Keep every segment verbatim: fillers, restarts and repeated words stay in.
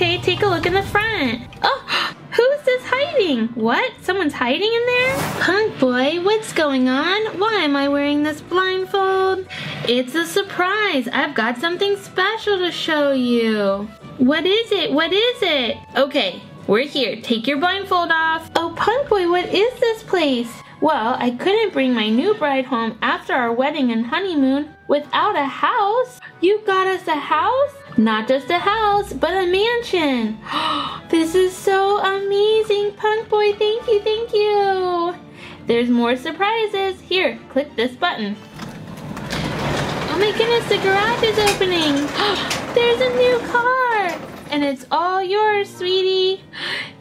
Okay, take a look in the front. Oh, who's this hiding? What? Someone's hiding in there? Punk Boi, what's going on? Why am I wearing this blindfold? It's a surprise. I've got something special to show you. What is it? What is it? Okay, we're here. Take your blindfold off. Oh, Punk Boi, what is this place? Well, I couldn't bring my new bride home after our wedding and honeymoon without a house. You got us a house? Not just a house, but a mansion. This is so amazing, Punk Boi. Thank you, thank you. There's more surprises. Here, click this button. Oh my goodness, the garage is opening. There's a new car. And it's all yours, sweetie.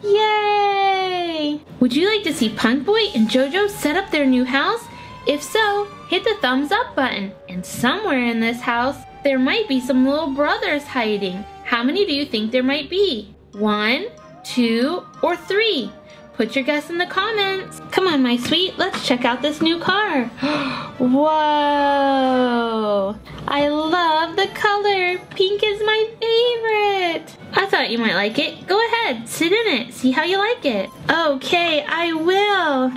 Yay! Would you like to see Punk Boi and JoJo set up their new house? If so, hit the thumbs up button. And somewhere in this house, there might be some little brothers hiding. How many do you think there might be? One, two, or three? Put your guess in the comments. Come on, my sweet, let's check out this new car. Whoa! I love the color. Pink is my favorite. I thought you might like it. Go ahead, sit in it, see how you like it. Okay, I will.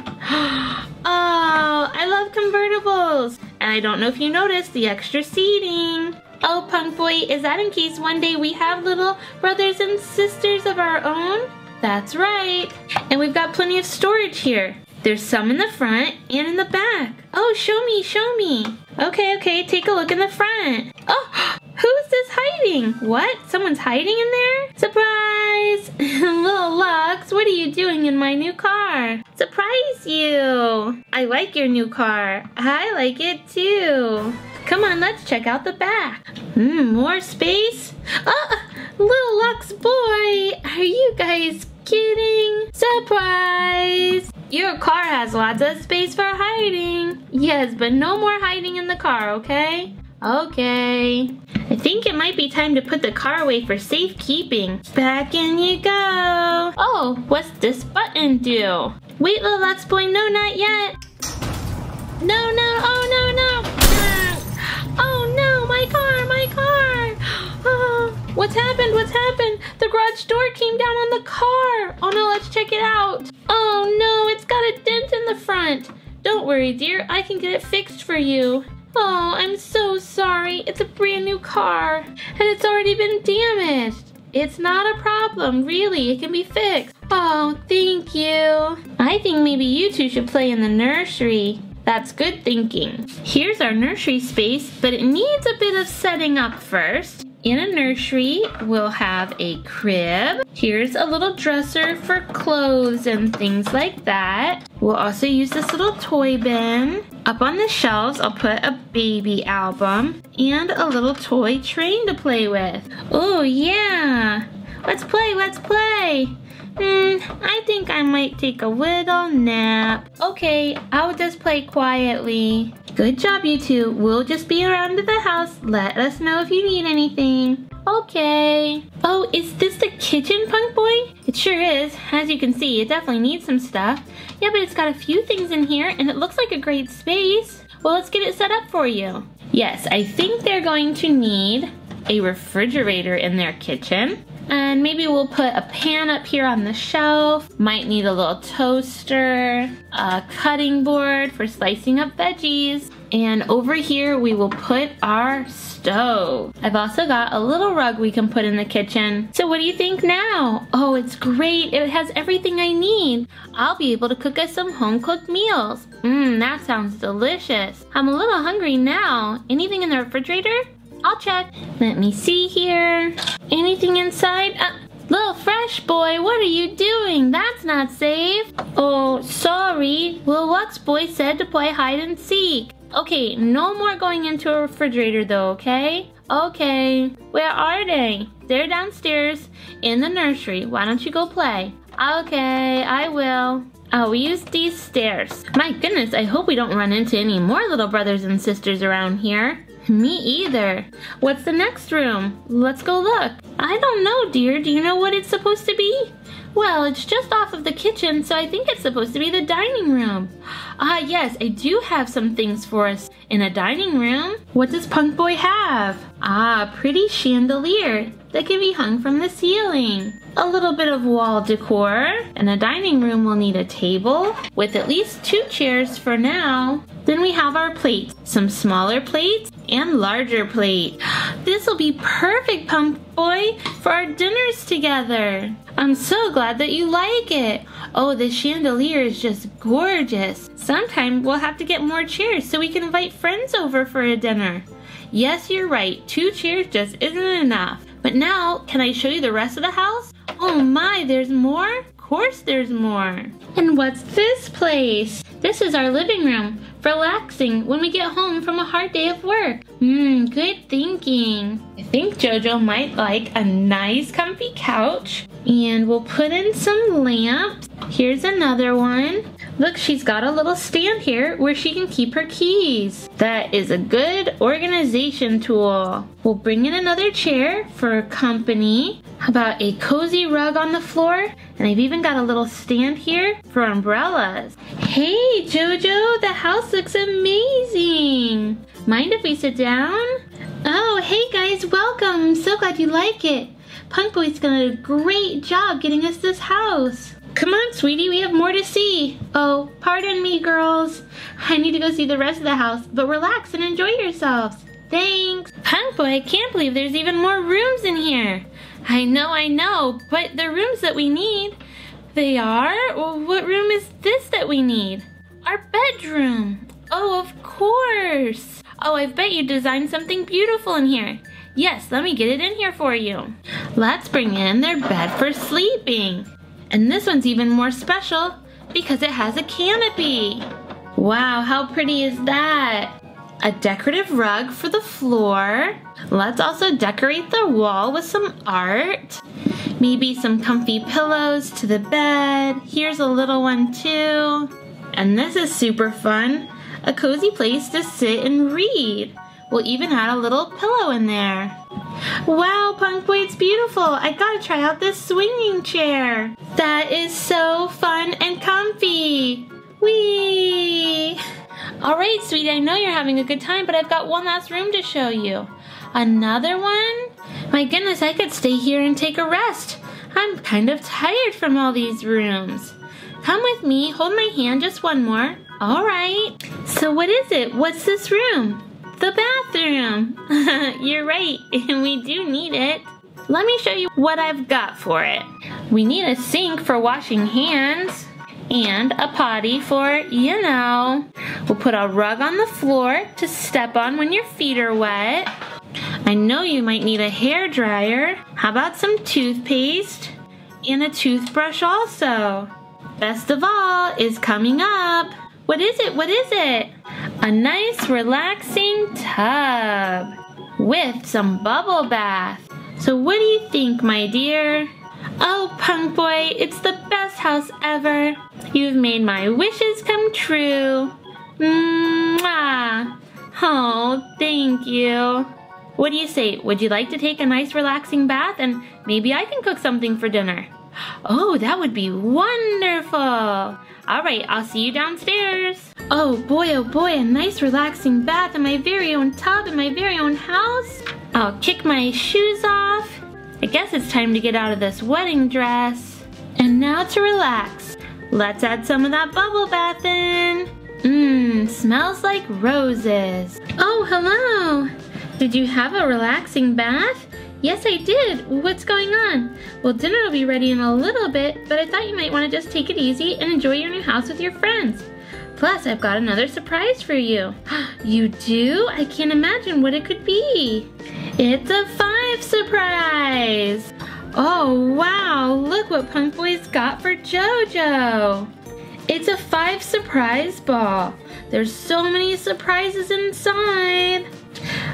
Oh, I love convertibles. And I don't know if you noticed the extra seating. Oh, Punk Boi, is that in case one day we have little brothers and sisters of our own? That's right. And we've got plenty of storage here. There's some in the front and in the back. Oh, show me, show me. Okay, okay, take a look in the front. Oh, who's this hiding? What? Someone's hiding in there? Surprise! Lil Lux, what are you doing in my new car? Surprise you! I like your new car. I like it too. Come on, let's check out the back. Hmm, more space? Oh, Lil Lux Boi, are you guys kidding? Surprise! Your car has lots of space for hiding. Yes, but no more hiding in the car, okay? Okay. I think it might be time to put the car away for safekeeping. Back in you go. Oh, what's this button do? Wait, Lil Lux Boi, no, not yet. No, no, oh no, no. Oh no, my car, my car. Oh, what's happened, what's happened? The garage door came down on the car. Oh no, let's check it out. Oh no, it's got a dent in the front. Don't worry, dear, I can get it fixed for you. Oh, I'm so sorry. It's a brand new car, and it's already been damaged. It's not a problem, really. It can be fixed. Oh, thank you. I think maybe you two should play in the nursery. That's good thinking. Here's our nursery space, but it needs a bit of setting up first. In a nursery, we'll have a crib. Here's a little dresser for clothes and things like that. We'll also use this little toy bin. Up on the shelves, I'll put a baby album and a little toy train to play with. Oh yeah! Let's play, let's play! Hmm, I think I might take a little nap. Okay, I'll just play quietly. Good job, you two. We'll just be around to the house. Let us know if you need anything. Okay. Oh, is this the kitchen, Punk Boi? It sure is. As you can see, it definitely needs some stuff. Yeah, but it's got a few things in here, and it looks like a great space. Well, let's get it set up for you. Yes, I think they're going to need a refrigerator in their kitchen. And maybe we'll put a pan up here on the shelf. Might need a little toaster, a cutting board for slicing up veggies. And over here, we will put our stove. I've also got a little rug we can put in the kitchen. So what do you think now? Oh, it's great. It has everything I need. I'll be able to cook us some home-cooked meals. Mmm, that sounds delicious. I'm a little hungry now. Anything in the refrigerator? I'll check. Let me see here. Anything inside? Uh, Little Fresh Boy, what are you doing? That's not safe. Oh, sorry. Lil Lux Boi said to play hide and seek. Okay, no more going into a refrigerator though, okay? Okay. Where are they? They're downstairs in the nursery. Why don't you go play? Okay, I will. I'll use these stairs. My goodness, I hope we don't run into any more little brothers and sisters around here. Me either. What's the next room? Let's go look. I don't know, dear. Do you know what it's supposed to be? Well, it's just off of the kitchen, so I think it's supposed to be the dining room. Ah, yes, I do have some things for us in a dining room. What does Punk Boi have? Ah, pretty chandelier that can be hung from the ceiling. A little bit of wall decor. And a dining room will need a table with at least two chairs for now. Then we have our plates. Some smaller plates and larger plates. This will be perfect, Punk Boi, for our dinners together. I'm so glad that you like it. Oh, the chandelier is just gorgeous. Sometime we'll have to get more chairs so we can invite friends over for a dinner. Yes, you're right. Two chairs just isn't enough. But now, can I show you the rest of the house? Oh my, there's more? Of course there's more. And what's this place? This is our living room, relaxing when we get home from a hard day of work. Hmm, good thinking. I think JoJo might like a nice comfy couch. And we'll put in some lamps. Here's another one. Look, she's got a little stand here where she can keep her keys. That is a good organization tool. We'll bring in another chair for company. How about a cozy rug on the floor? And I've even got a little stand here for umbrellas. Hey, JoJo, the house looks amazing. Mind if we sit down? Oh, hey guys, welcome. So glad you like it. Punk Boi's done a great job getting us this house. Come on, sweetie, we have more to see. Oh, pardon me, girls. I need to go see the rest of the house, but relax and enjoy yourselves. Thanks. Punk Boi, I can't believe there's even more rooms in here. I know, I know, but the rooms that we need, they are? Well, what room is this that we need? Our bedroom. Oh, of course. Oh, I bet you designed something beautiful in here. Yes, let me get it in here for you. Let's bring in their bed for sleeping. And this one's even more special because it has a canopy. Wow, how pretty is that? A decorative rug for the floor. Let's also decorate the wall with some art. Maybe some comfy pillows to the bed. Here's a little one too. And this is super fun. A cozy place to sit and read. We'll even add a little pillow in there. Wow, Punk Boi, it's beautiful. I gotta try out this swinging chair. That is so fun and comfy. Whee! All right, sweetie, I know you're having a good time, but I've got one last room to show you. Another one? My goodness, I could stay here and take a rest. I'm kind of tired from all these rooms. Come with me, hold my hand, just one more. All right. So what is it? What's this room? The bathroom. You're right, and we do need it. Let me show you what I've got for it. We need a sink for washing hands and a potty for, you know. We'll put a rug on the floor to step on when your feet are wet. I know you might need a hair dryer. How about some toothpaste and a toothbrush also? Best of all is coming up. What is it? What is it? A nice relaxing tub with some bubble bath. So what do you think, my dear? Oh, Punk Boi, it's the best house ever. You've made my wishes come true. Mwah. Oh, thank you. What do you say? Would you like to take a nice relaxing bath? And maybe I can cook something for dinner. Oh, that would be wonderful. All right, I'll see you downstairs. Oh boy, oh boy, a nice relaxing bath in my very own tub in my very own house. I'll kick my shoes off. I guess it's time to get out of this wedding dress. And now to relax. Let's add some of that bubble bath in. Mmm, smells like roses. Oh, hello. Did you have a relaxing bath? Yes, I did. What's going on? Well, dinner will be ready in a little bit, but I thought you might want to just take it easy and enjoy your new house with your friends. Plus, I've got another surprise for you. You do? I can't imagine what it could be. It's a Five Surprise. Oh, wow. Look what Punk Boi's got for JoJo. It's a Five Surprise ball. There's so many surprises inside.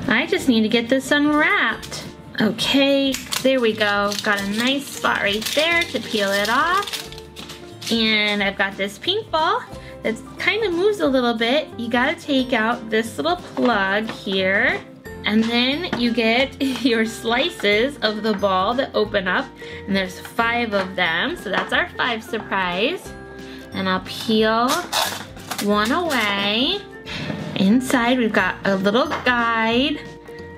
I just need to get this unwrapped. Okay, there we go. Got a nice spot right there to peel it off. And I've got this pink ball that kind of moves a little bit. You gotta take out this little plug here And then you get your slices of the ball that open up, and there's five of them, so that's our five surprise. And I'll peel one away. Inside we've got a little guide.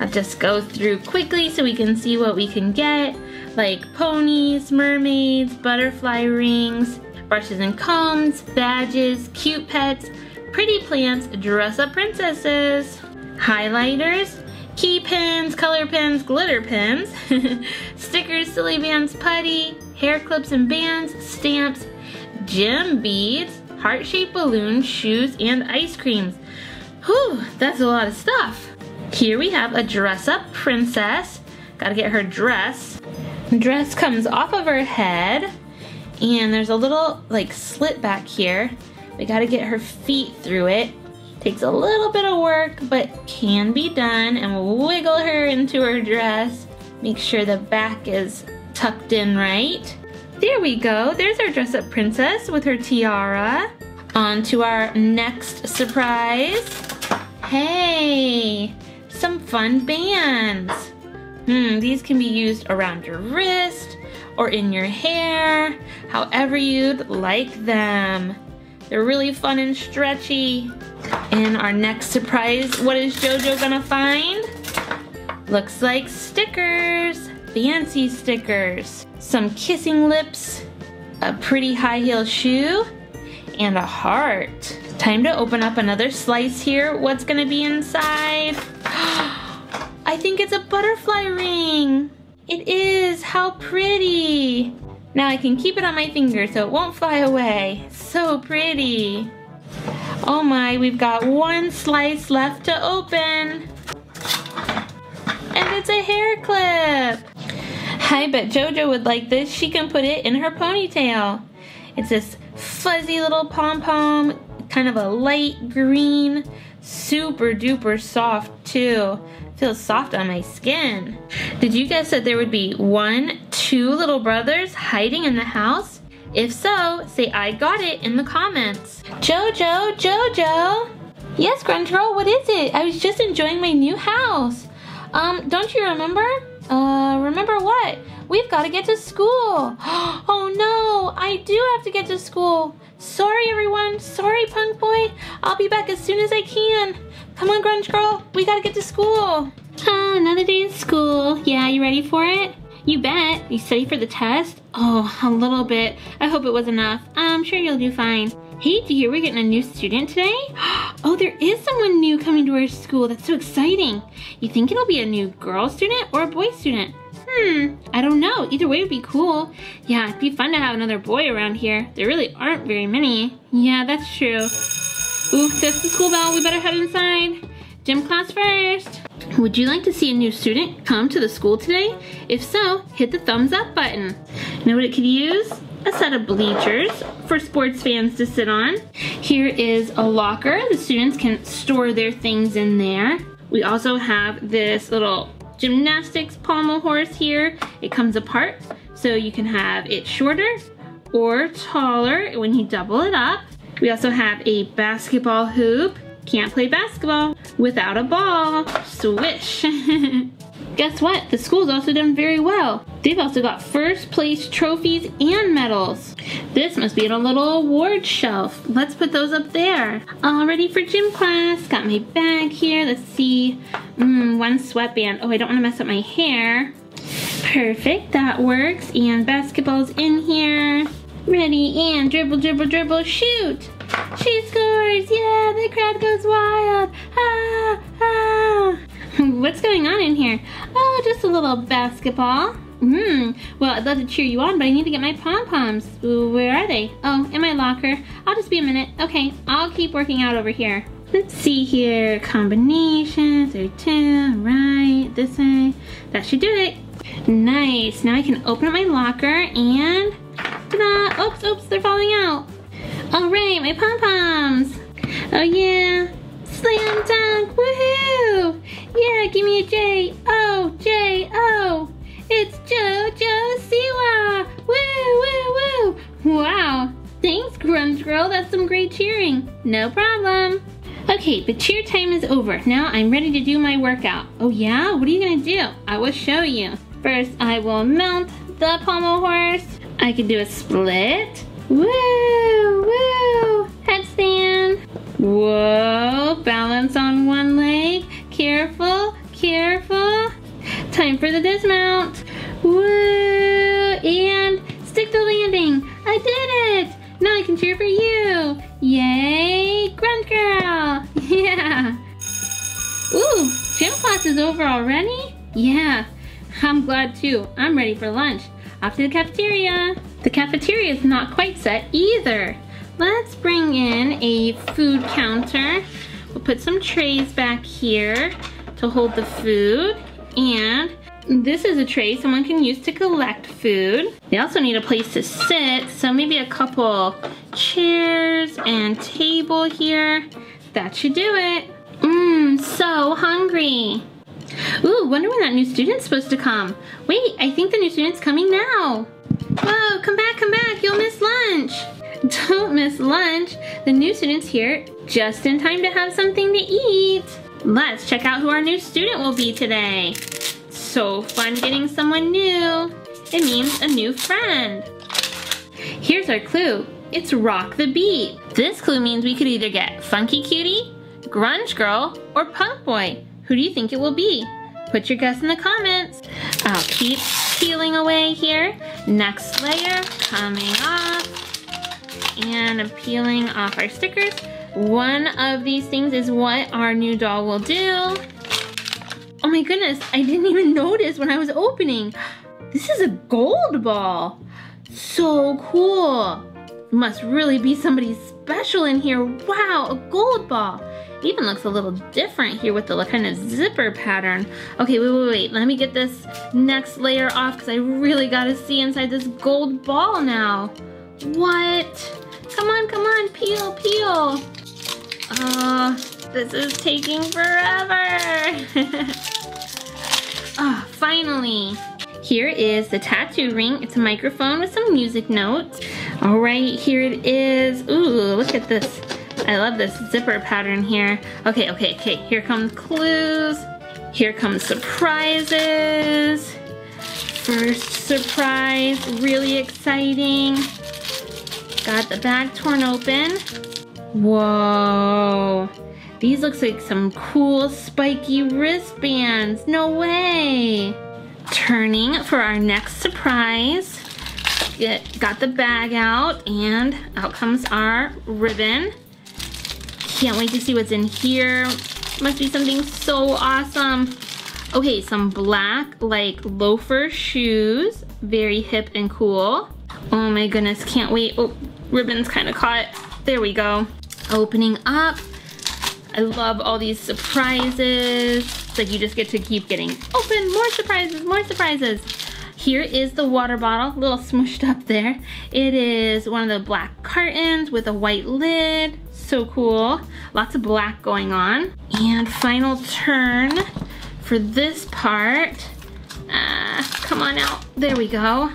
I'll just go through quickly so we can see what we can get, like ponies, mermaids, butterfly rings, brushes and combs, badges, cute pets, pretty plants, dress-up princesses, highlighters, key pins, color pins, glitter pins, stickers, silly bands, putty, hair clips and bands, stamps, gem beads, heart-shaped balloons, shoes, and ice creams. Whew, that's a lot of stuff. Here we have a dress-up princess. Gotta get her dress. Dress comes off of her head, and there's a little like slit back here. We gotta get her feet through it. Takes a little bit of work, but can be done, and we'll wiggle her into her dress. Make sure the back is tucked in right. There we go, there's our dress-up princess with her tiara. On to our next surprise. Hey, some fun bands. Hmm, these can be used around your wrist or in your hair, however you'd like them. They're really fun and stretchy. In our next surprise, what is JoJo gonna find? Looks like stickers, fancy stickers, some kissing lips, a pretty high heel shoe, and a heart. Time to open up another slice here. What's gonna be inside? I think it's a butterfly ring. It is, how pretty. Now I can keep it on my finger so it won't fly away. So pretty. Oh my, we've got one slice left to open. And it's a hair clip. I bet JoJo would like this. She can put it in her ponytail. It's this fuzzy little pom-pom, kind of a light green, super duper soft too. Feels soft on my skin. Did you guess that there would be one, two little brothers hiding in the house? If so, say I got it in the comments. JoJo, JoJo! Yes, Grunge Girl, what is it? I was just enjoying my new house. Um, don't you remember? Uh, remember what? We've got to get to school. Oh no, I do have to get to school. Sorry everyone, sorry Punk Boi. I'll be back as soon as I can. Come on, Grunge Girl, we gotta get to school. Ah, another day at school. Yeah, you ready for it? You bet. You study for the test? Oh, a little bit. I hope it was enough. I'm sure you'll do fine. Hey, do you hear we're getting a new student today? Oh, there is someone new coming to our school. That's so exciting. You think it'll be a new girl student or a boy student? Hmm, I don't know. Either way would be cool. Yeah, it'd be fun to have another boy around here. There really aren't very many. Yeah, that's true. Oof, that's the school bell. We better head inside. Gym class first. Would you like to see a new student come to the school today? If so, hit the thumbs up button. Know what it could use? A set of bleachers for sports fans to sit on. Here is a locker. The students can store their things in there. We also have this little gymnastics pommel horse here. It comes apart, so you can have it shorter or taller when you double it up. We also have a basketball hoop. Can't play basketball without a ball. Swish. Guess what? The school's also done very well. They've also got first place trophies and medals. This must be on a little award shelf. Let's put those up there. All ready for gym class. Got my bag here. Let's see. Mm, one sweatband. Oh, I don't want to mess up my hair. Perfect. That works. And basketball's in here. Ready, and dribble, dribble, dribble, shoot! She scores! Yeah, the crowd goes wild! Ah, ah! What's going on in here? Oh, just a little basketball. Hmm, well, I'd love to cheer you on, but I need to get my pom-poms. Where are they? Oh, in my locker. I'll just be a minute. Okay, I'll keep working out over here. Let's see here. Combinations, there are two, right, this way. That should do it. Nice, now I can open up my locker and... ta-da! Oops, oops, they're falling out. All right, my pom-poms. Oh yeah, slam dunk, woohoo! Yeah, give me a J, O, J, O. It's JoJo Siwa, woo, woo, woo. Wow, thanks Grunge Girl, that's some great cheering. No problem. Okay, the cheer time is over. Now I'm ready to do my workout. Oh yeah? What are you gonna do? I will show you. First, I will mount the pommel horse. I can do a split. Woo! Woo! Headstand. Whoa! Balance on one leg. Careful. Careful. Time for the dismount. Woo! And stick to landing. I did it! Now I can cheer for you. Yay! Grunge Girl! Yeah! Ooh! Gym class is over already? Yeah. I'm glad too. I'm ready for lunch. Off to the cafeteria. The cafeteria is not quite set either. Let's bring in a food counter. We'll put some trays back here to hold the food. And this is a tray someone can use to collect food. They also need a place to sit, so maybe a couple chairs and table here. That should do it. Mmm, so hungry. Ooh, wonder when that new student's supposed to come. Wait, I think the new student's coming now. Whoa, come back, come back, you'll miss lunch. Don't miss lunch. The new student's here just in time to have something to eat. Let's check out who our new student will be today. So fun getting someone new. It means a new friend. Here's our clue. It's Rock the Beat. This clue means we could either get Funky Q T, Grunge Girl, or Punk Boi. Who do you think it will be? Put your guess in the comments. I'll keep peeling away here. Next layer coming off. And I'm peeling off our stickers. One of these things is what our new doll will do. Oh my goodness, I didn't even notice when I was opening. This is a gold ball. So cool. Must really be somebody special in here. Wow, a gold ball. Even looks a little different here with the kind of zipper pattern. Okay, wait, wait, wait. Let me get this next layer off because I really got to see inside this gold ball now. What? Come on, come on. Peel, peel. Uh, this is taking forever. Oh, finally. Here is the tattoo ring. It's a microphone with some music notes. All right, here it is. Ooh, look at this. I love this zipper pattern here. Okay, okay, okay, here comes clues. Here comes surprises. First surprise, really exciting. Got the bag torn open. Whoa. These look like some cool spiky wristbands. No way. Turning for our next surprise. Get, got the bag out and out comes our ribbon. Can't wait to see what's in here. Must be something so awesome. Okay, some black like loafer shoes. Very hip and cool. Oh my goodness, can't wait. Oh, ribbon's kind of caught. There we go. Opening up. I love all these surprises. It's like you just get to keep getting open. More surprises, more surprises. Here is the water bottle, a little smooshed up there. It is one of the black cartons with a white lid. So cool. Lots of black going on. And final turn for this part. Uh, come on out. There we go.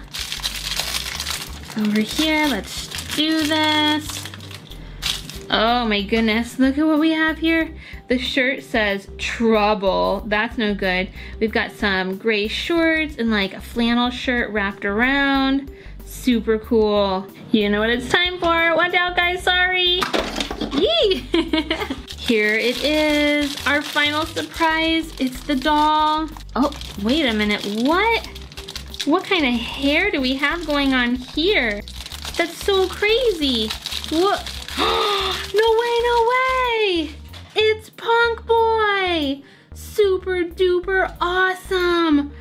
Over here. Let's do this. Oh my goodness. Look at what we have here. The shirt says trouble. That's no good. We've got some gray shorts and like a flannel shirt wrapped around. Super cool. You know what it's time for. Watch out, guys. Sorry. Here it is, our final surprise. It's the doll. Oh, wait a minute, what? What kind of hair do we have going on here? That's so crazy. What? No way, no way! It's Punk Boi! Super duper awesome!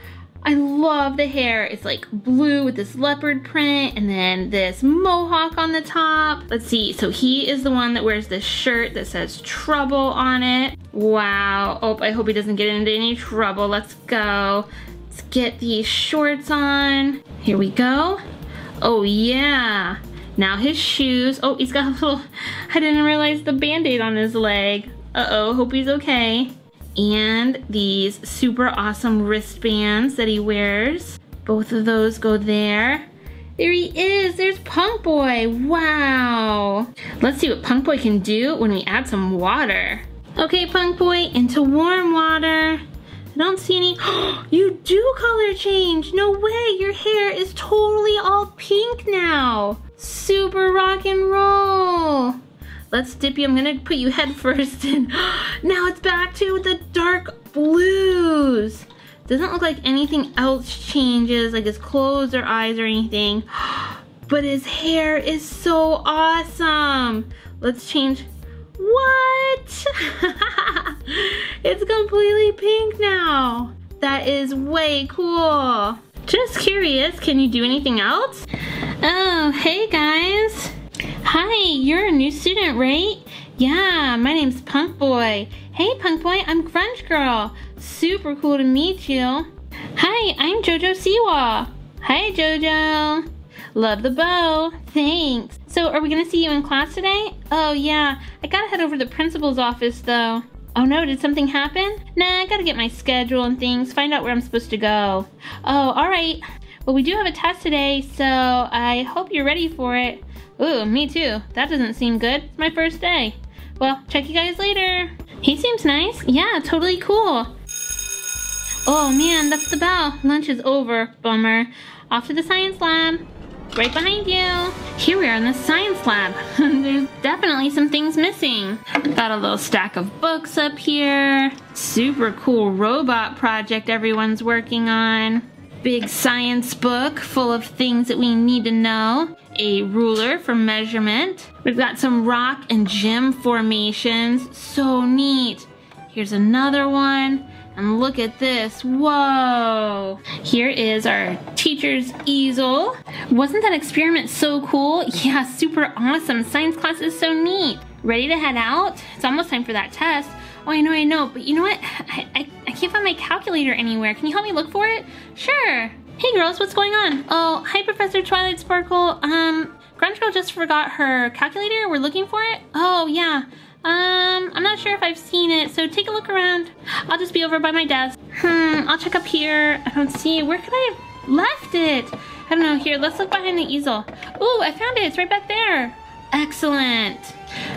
I love the hair. It's like blue with this leopard print and then this mohawk on the top. Let's see. So he is the one that wears this shirt that says trouble on it. Wow. Oh, I hope he doesn't get into any trouble. Let's go. Let's get these shorts on. Here we go. Oh, yeah. Now his shoes. Oh, he's got a little... I didn't realize the band-aid on his leg. Uh-oh. Hope he's okay. And these super awesome wristbands that he wears. Both of those go there. There he is. There's Punk Boi. Wow. Let's see what Punk Boi can do when we add some water. Okay, Punk Boi, into warm water. I don't see any. You do color change. No way. Your hair is totally all pink now. Super rock and roll. Let's dip you. I'm gonna put you head first in. Now it's back to the dark blues. Doesn't look like anything else changes, like his clothes or eyes or anything. But his hair is so awesome. Let's change. What? It's completely pink now. That is way cool. Just curious, can you do anything else? Oh, hey guys. Hi, you're a new student, right? Yeah, my name's Punk Boi. Hey Punk Boi, I'm Grunge Girl. Super cool to meet you. Hi, I'm Jojo Siwa. Hi Jojo. Love the bow. Thanks. So are we gonna see you in class today? Oh yeah, I gotta head over to the principal's office though. Oh no, did something happen? Nah, I gotta get my schedule and things, find out where I'm supposed to go. Oh, all right. Well, we do have a test today, so I hope you're ready for it. Ooh, me too. That doesn't seem good. It's my first day. Well, check you guys later. He seems nice. Yeah, totally cool. Oh man, that's the bell. Lunch is over. Bummer. Off to the science lab. Right behind you. Here we are in the science lab. There's definitely some things missing. Got a little stack of books up here. Super cool robot project everyone's working on. Big science book full of things that we need to know. A ruler for measurement. We've got some rock and gem formations. So neat. Here's another one. And look at this, whoa. Here is our teacher's easel. Wasn't that experiment so cool? Yeah, super awesome, science class is so neat. Ready to head out? It's almost time for that test. Oh, I know, I know, but you know what? I, I, I can't find my calculator anywhere. Can you help me look for it? Sure. Hey girls, what's going on? Oh, hi Professor Twilight Sparkle. Um, Grunge Girl just forgot her calculator, we're looking for it? Oh yeah. Um, I'm not sure if I've seen it, so take a look around. I'll just be over by my desk. Hmm, I'll check up here. I don't see it. Where could I have left it? I don't know. Here, let's look behind the easel. Ooh, I found it. It's right back there. Excellent.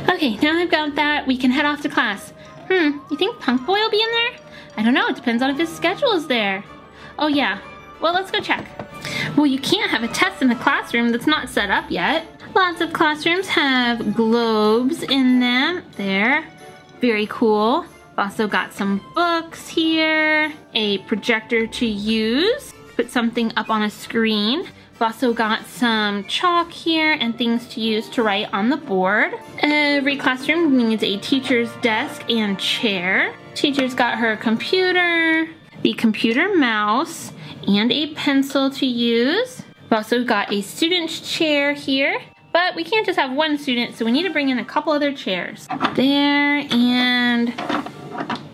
Okay, now I've got that. We can head off to class. Hmm, you think Punk Boi will be in there? I don't know. It depends on if his schedule is there. Oh, yeah. Well, let's go check. Well, you can't have a test in the classroom that's not set up yet. Lots of classrooms have globes in them. There, very cool. Also got some books here, a projector to use, put something up on a screen. Also got some chalk here and things to use to write on the board. Every classroom needs a teacher's desk and chair. Teacher's got her computer, the computer mouse, and a pencil to use. Also got a student's chair here. But we can't just have one student, so we need to bring in a couple other chairs. There, and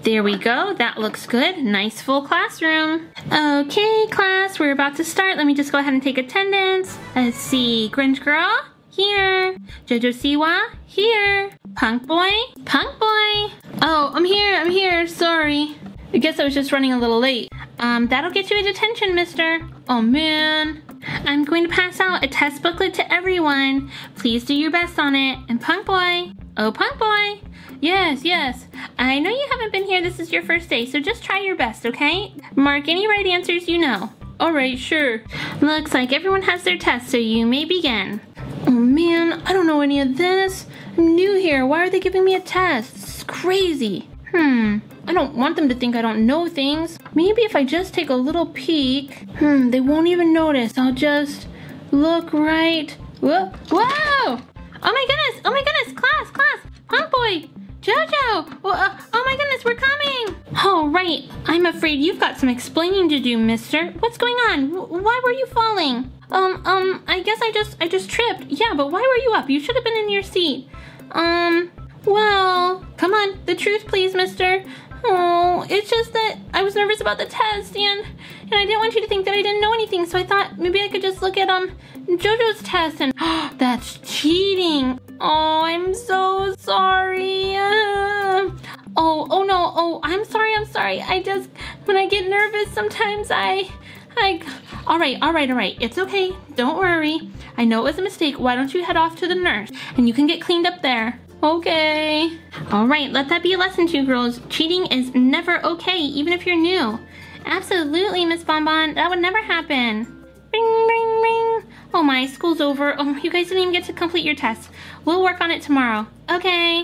there we go. That looks good. Nice full classroom. Okay, class, we're about to start. Let me just go ahead and take attendance. Let's see, Grinch Girl, here. Jojo Siwa, here. Punk Boi, Punk Boi. Oh, I'm here, I'm here, sorry. I guess I was just running a little late. Um, that'll get you a detention, mister. Oh man. I'm going to pass out a test booklet to everyone. Please do your best on it. And Punk Boi. Oh, Punk Boi. Yes, yes. I know you haven't been here. This is your first day, so just try your best, okay? Mark any right answers you know. All right, sure. Looks like everyone has their test, so you may begin. Oh man, I don't know any of this. I'm new here. Why are they giving me a test? This is crazy. Hmm. I don't want them to think I don't know things. Maybe if I just take a little peek, hmm, they won't even notice. I'll just look right. Whoa! Whoa! Oh my goodness! Oh my goodness! Class! Class! Punk Boi! Jojo! Oh, uh, oh my goodness! We're coming! Oh right! I'm afraid you've got some explaining to do, mister. What's going on? W- why were you falling? Um, um. I guess I just, I just tripped. Yeah, but why were you up? You should have been in your seat. Um. Well, come on. The truth, please, mister. Oh, it's just that I was nervous about the test, and and I didn't want you to think that I didn't know anything, so I thought maybe I could just look at um JoJo's test, and oh, that's cheating. Oh, I'm so sorry. Uh, oh, oh no. Oh, I'm sorry. I'm sorry. I just when I get nervous, sometimes I, I. All right, all right, all right. It's okay. Don't worry. I know it was a mistake. Why don't you head off to the nurse, and you can get cleaned up there. Okay. All right, let that be a lesson to you girls. Cheating is never okay, even if you're new. Absolutely, Miss Bon Bon. That would never happen. Ring, ring, ring. Oh my, school's over. Oh, you guys didn't even get to complete your test. We'll work on it tomorrow. Okay.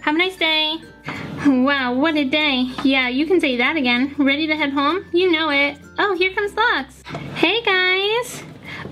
Have a nice day. Wow, what a day. Yeah, you can say that again. Ready to head home? You know it. Oh, here comes Lux. Hey, guys.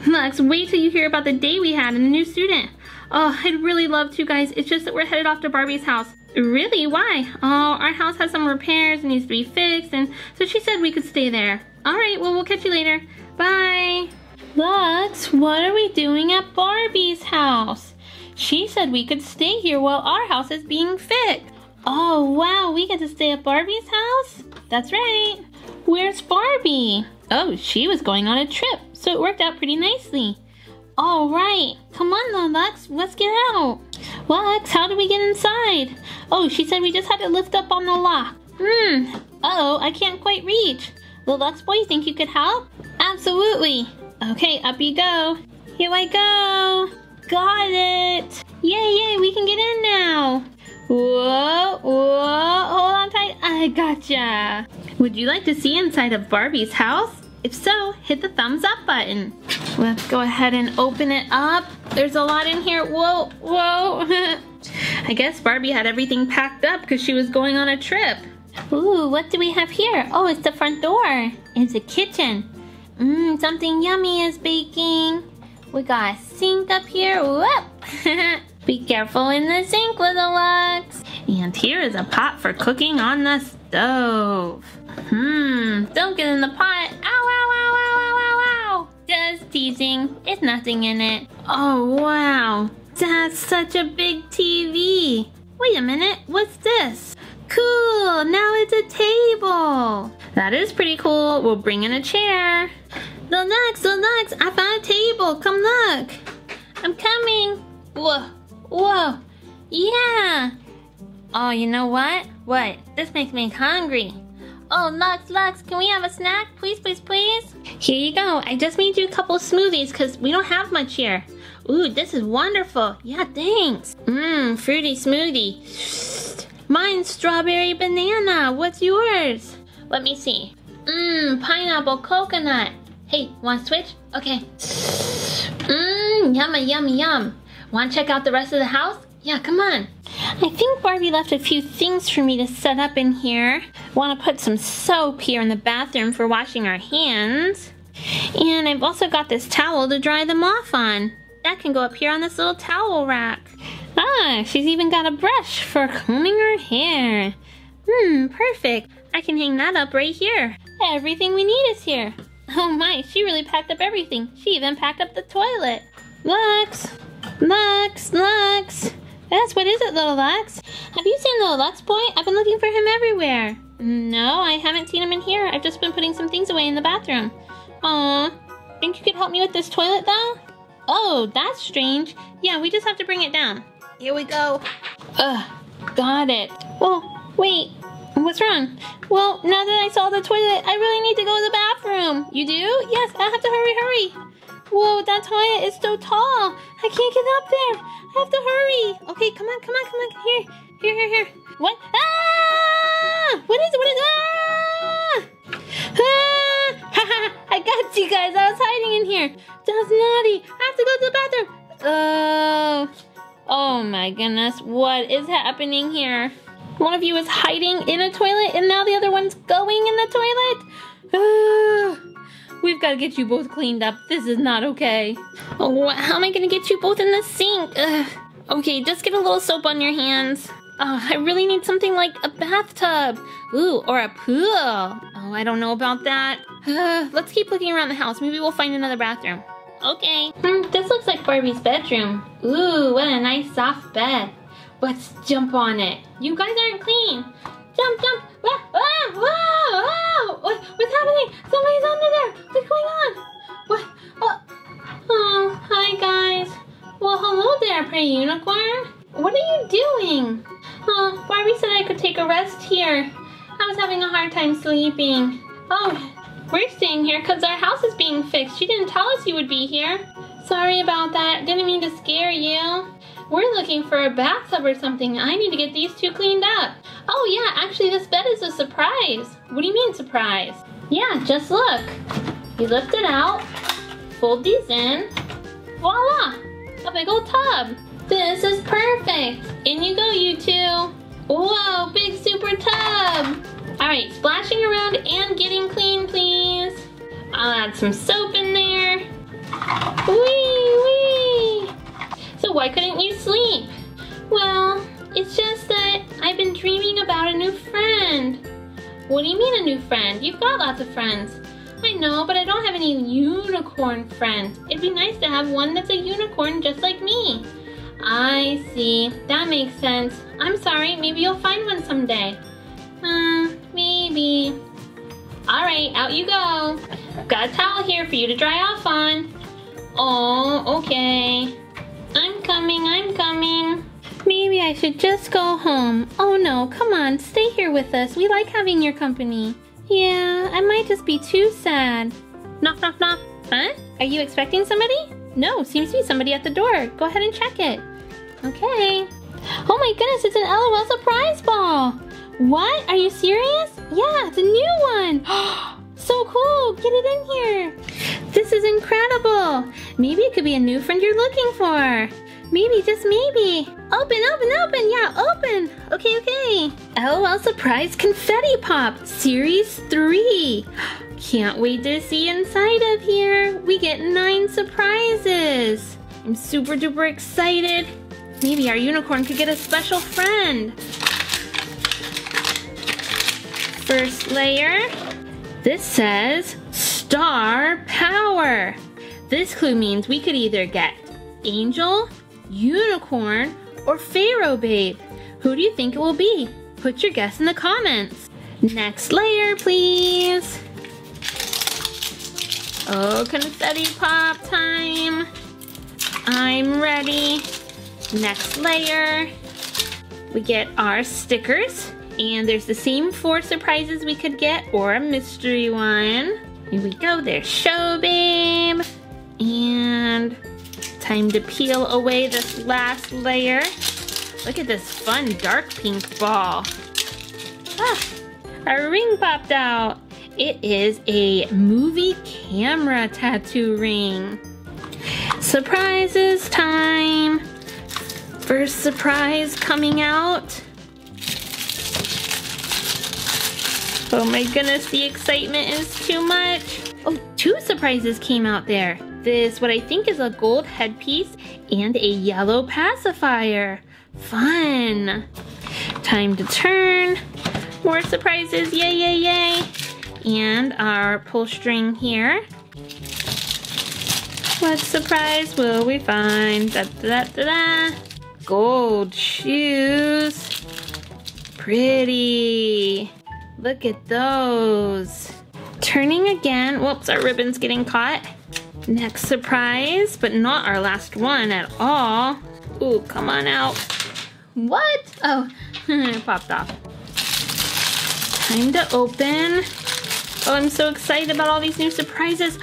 Lux, wait till you hear about the day we had and the new student. Oh, I'd really love to, guys. It's just that we're headed off to Barbie's house. Really? Why? Oh, our house has some repairs. It needs to be fixed. And so she said we could stay there. All right, well, we'll catch you later. Bye. Lux, what are we doing at Barbie's house? She said we could stay here while our house is being fixed. Oh, wow, we get to stay at Barbie's house? That's right. Where's Barbie? Oh, she was going on a trip, so it worked out pretty nicely. All right, come on, Lux, let's get out. Lux, how do we get inside? Oh, she said we just had to lift up on the lock. Hmm, uh-oh, I can't quite reach. Lil Lux Boi, you think you could help? Absolutely. Okay, up you go. Here I go. Got it! Yay, yay, we can get in now! Whoa, whoa, hold on tight, I gotcha! Would you like to see inside of Barbie's house? If so, hit the thumbs up button. Let's go ahead and open it up. There's a lot in here, whoa, whoa! I guess Barbie had everything packed up because she was going on a trip. Ooh, what do we have here? Oh, it's the front door. It's the kitchen. Mmm, something yummy is baking. We got a sink up here, whoop! Be careful in the sink, Little Lux! And here is a pot for cooking on the stove. Hmm, don't get in the pot! Ow, ow, ow, ow, ow, ow, ow! Just teasing, there's nothing in it. Oh, wow, that's such a big T V! Wait a minute, what's this? Cool, now it's a table! That is pretty cool, we'll bring in a chair. Lil Lux, Lil Lux, I found a table, come look. I'm coming. Whoa, whoa, yeah. Oh, you know what? What? This makes me hungry. Oh, Lux, Lux, can we have a snack? Please, please, please. Here you go. I just made you a couple smoothies because we don't have much here. Ooh, this is wonderful. Yeah, thanks. Mmm, fruity smoothie. Mine's strawberry banana. What's yours? Let me see. Mmm, pineapple coconut. Hey, want to switch? Okay. Mmm, yummy, yummy, yum. Want to check out the rest of the house? Yeah, come on. I think Barbie left a few things for me to set up in here. Want to put some soap here in the bathroom for washing our hands. And I've also got this towel to dry them off on. That can go up here on this little towel rack. Ah, she's even got a brush for combing her hair. Hmm, perfect. I can hang that up right here. Everything we need is here. Oh my, she really packed up everything. She even packed up the toilet. Lux, Lux, Lux. That's what is it, Little Lux? Have you seen Little Lux Boi? I've been looking for him everywhere. No, I haven't seen him in here. I've just been putting some things away in the bathroom. Aw, think you could help me with this toilet though? Oh, that's strange. Yeah, we just have to bring it down. Here we go. Ugh, got it. Well, wait. What's wrong? Well, now that I saw the toilet, I really need to go to the bathroom. You do? Yes, I have to hurry, hurry. Whoa, that toilet is so tall. I can't get up there. I have to hurry. Okay, come on, come on, come on. Here, here, here, here. What? Ah! What is it? What is it? Ah! Ah! Ha ha! I got you guys. I was hiding in here. That's naughty. I have to go to the bathroom. Oh. Oh my goodness. What is happening here? One of you is hiding in a toilet, and now the other one's going in the toilet? Ugh. We've got to get you both cleaned up. This is not okay. Oh, how am I going to get you both in the sink? Ugh. Okay, just get a little soap on your hands. Oh, I really need something like a bathtub. Ooh, or a pool. Oh, I don't know about that. Ugh. Let's keep looking around the house. Maybe we'll find another bathroom. Okay. Mm, this looks like Barbie's bedroom. Ooh, what a nice soft bed. Let's jump on it. You guys aren't clean. Jump, jump. Ah, ah, wow, wow. What, what's happening? Somebody's under there. What's going on? What? Oh, oh, hi, guys. Well, hello there, pretty unicorn. What are you doing? Oh, Barbie said I could take a rest here. I was having a hard time sleeping. Oh, we're staying here because our house is being fixed. She didn't tell us you would be here. Sorry about that. Didn't mean to scare you. We're looking for a bathtub or something. I need to get these two cleaned up. Oh yeah, actually this bed is a surprise. What do you mean surprise? Yeah, just look. You lift it out, fold these in, voila, a big old tub. This is perfect. In you go, you two. Whoa, big super tub. All right, splashing around and getting clean, please. I'll add some soap in there. Wee, wee. So why couldn't you sleep? Well, it's just that I've been dreaming about a new friend. What do you mean a new friend? You've got lots of friends. I know, but I don't have any unicorn friends. It'd be nice to have one that's a unicorn just like me. I see. That makes sense. I'm sorry. Maybe you'll find one someday. Uh, maybe. Alright, out you go. Got a towel here for you to dry off on. Oh, okay. I'm coming, I'm coming. Maybe I should just go home. Oh no, come on, stay here with us. We like having your company. Yeah, I might just be too sad. Knock, knock, knock. Huh? Are you expecting somebody? No, seems to be somebody at the door. Go ahead and check it. Okay. Oh my goodness, it's an LOL surprise ball. What? Are you serious? Yeah, it's a new one. So cool. Get it in here. This is incredible. Maybe it could be a new friend you're looking for. Maybe, just maybe. Open, open, open. Yeah, open. Okay, okay. LOL Surprise Confetti Pop Series three. Can't wait to see inside of here. We get nine surprises. I'm super duper excited. Maybe our unicorn could get a special friend. First layer. This says Star Power. This clue means we could either get Angel, Unicorn, or Pharaoh Babe. Who do you think it will be? Put your guess in the comments. Next layer, please. Oh, confetti pop time. I'm ready. Next layer. We get our stickers. And there's the same four surprises we could get, or a mystery one. Here we go, there's Show Babe. And time to peel away this last layer. Look at this fun dark pink ball. Ah, our ring popped out. It is a movie camera tattoo ring. Surprises time. First surprise coming out. Oh my goodness, the excitement is too much. Oh, two surprises came out there. This, what I think is a gold headpiece and a yellow pacifier. Fun. Time to turn. More surprises, yay, yay, yay. And our pull string here. What surprise will we find? Da, da, da, da, da. Gold shoes. Pretty. Look at those. Turning again. Whoops, our ribbon's getting caught. Next surprise, but not our last one at all. Ooh, come on out. What? Oh, it popped off. Time to open. Oh, I'm so excited about all these new surprises.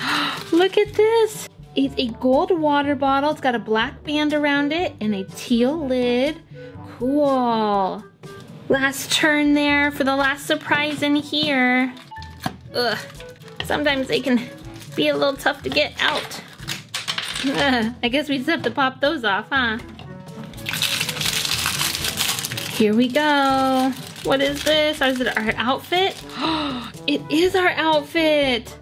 Look at this. It's a gold water bottle. It's got a black band around it and a teal lid. Cool. Last turn there for the last surprise in here. Ugh. Sometimes they can be a little tough to get out. Ugh. I guess we just have to pop those off, huh? Here we go. What is this? Is it our outfit? Oh, it is our outfit.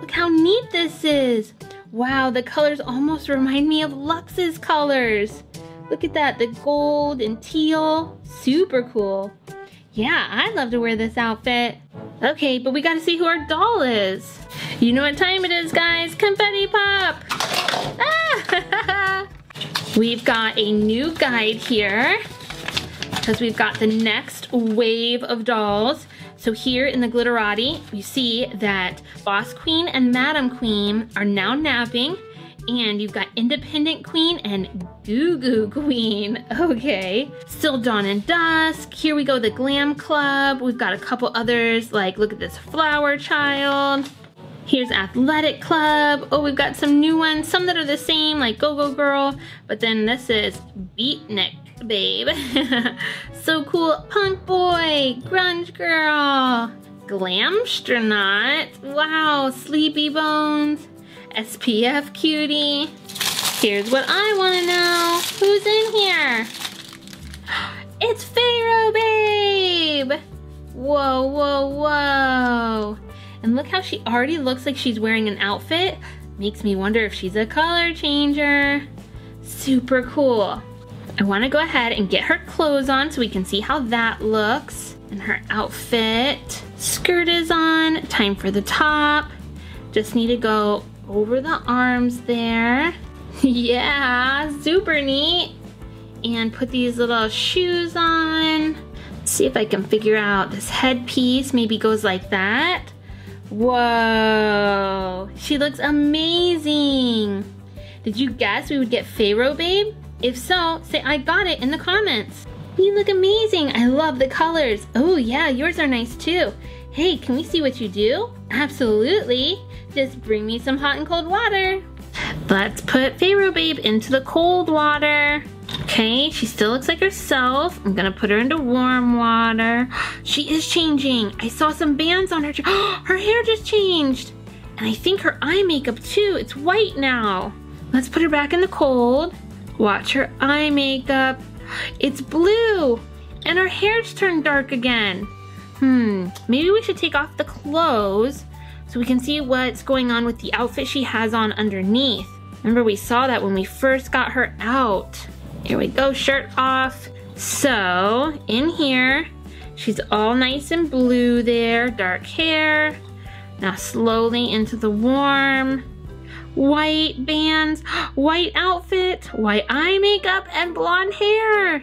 Look how neat this is. Wow, the colors almost remind me of Lux's colors. Look at that, the gold and teal. Super cool. Yeah, I'd love to wear this outfit. Okay, but we gotta see who our doll is. You know what time it is, guys. Confetti pop. Ah! We've got a new guide here because we've got the next wave of dolls. So here in the Glitterati, you see that Boss Queen and Madam Queen are now napping. And you've got Independent Queen and Goo Goo Queen. Okay. Still Dawn and Dusk. Here we go, the Glam Club. We've got a couple others, like, look at this Flower Child. Here's Athletic Club. Oh, we've got some new ones, some that are the same, like Go Go Girl, but then this is Beatnik Babe. So cool. Punk Boi, Grunge Girl, Glamstronaut, wow, Sleepy Bones, S P F Cutie. Here's what I want to know. Who's in here? It's Pharaoh Babe! Whoa, whoa, whoa. And look how she already looks like she's wearing an outfit. Makes me wonder if she's a color changer. Super cool. I want to go ahead and get her clothes on so we can see how that looks. And her outfit. Skirt is on. Time for the top. Just need to go over the arms there. Yeah, super neat. And put these little shoes on. Let's see if I can figure out this headpiece. Maybe goes like that. Whoa, she looks amazing. Did you guess we would get Pharaoh Babe? If so, say I got it in the comments. You look amazing. I love the colors. Oh yeah, yours are nice too. Hey, can we see what you do? Absolutely. Just bring me some hot and cold water. Let's put Pharaoh Babe into the cold water. Okay, she still looks like herself. I'm gonna put her into warm water. She is changing. I saw some bands on her. Her hair just changed. And I think her eye makeup too. It's white now. Let's put her back in the cold. Watch her eye makeup. It's blue. And her hair's turned dark again. Hmm, maybe we should take off the clothes so we can see what's going on with the outfit she has on underneath. Remember, we saw that when we first got her out. Here we go, shirt off. So, in here, she's all nice and blue there, dark hair. Now slowly into the warm. White bands, white outfit, white eye makeup, and blonde hair.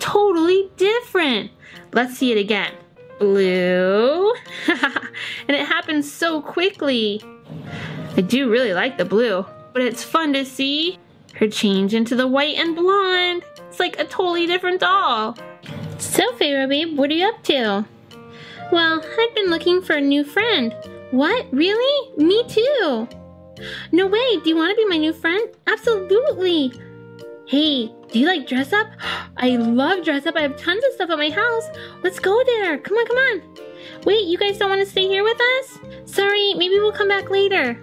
Totally different. Let's see it again. Blue. And it happens so quickly. I do really like the blue, but it's fun to see her change into the white and blonde. It's like a totally different doll. So Pharaoh Babe, what are you up to? Well, I've been looking for a new friend. What, really? Me too. No way, do you want to be my new friend? Absolutely. Hey, do you like dress up? I love dress up, I have tons of stuff at my house. Let's go there, come on, come on. Wait, you guys don't want to stay here with us? Sorry, maybe we'll come back later.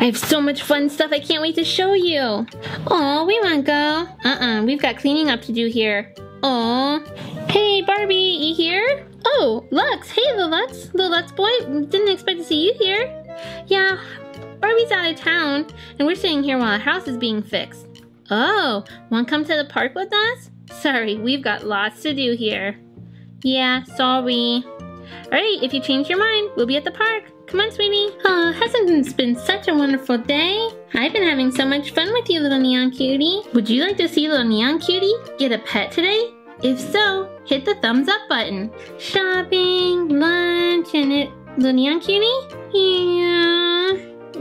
I have so much fun stuff I can't wait to show you. Aw, we won't go. Uh-uh, we've got cleaning up to do here. Aw. Hey, Barbie, you here? Oh, Lux. Hey, Lil Lux. Lil Lux Boi, didn't expect to see you here. Yeah, Barbie's out of town, and we're sitting here while our house is being fixed. Oh, want to come to the park with us? Sorry, we've got lots to do here. Yeah, sorry. Alright, if you change your mind, we'll be at the park. Come on, sweetie. Oh, hasn't it been such a wonderful day? I've been having so much fun with you, Little Neon Q T. Would you like to see Little Neon Q T get a pet today? If so, hit the thumbs up button. Shopping, lunch, and it... Little Neon Q T? Yeah.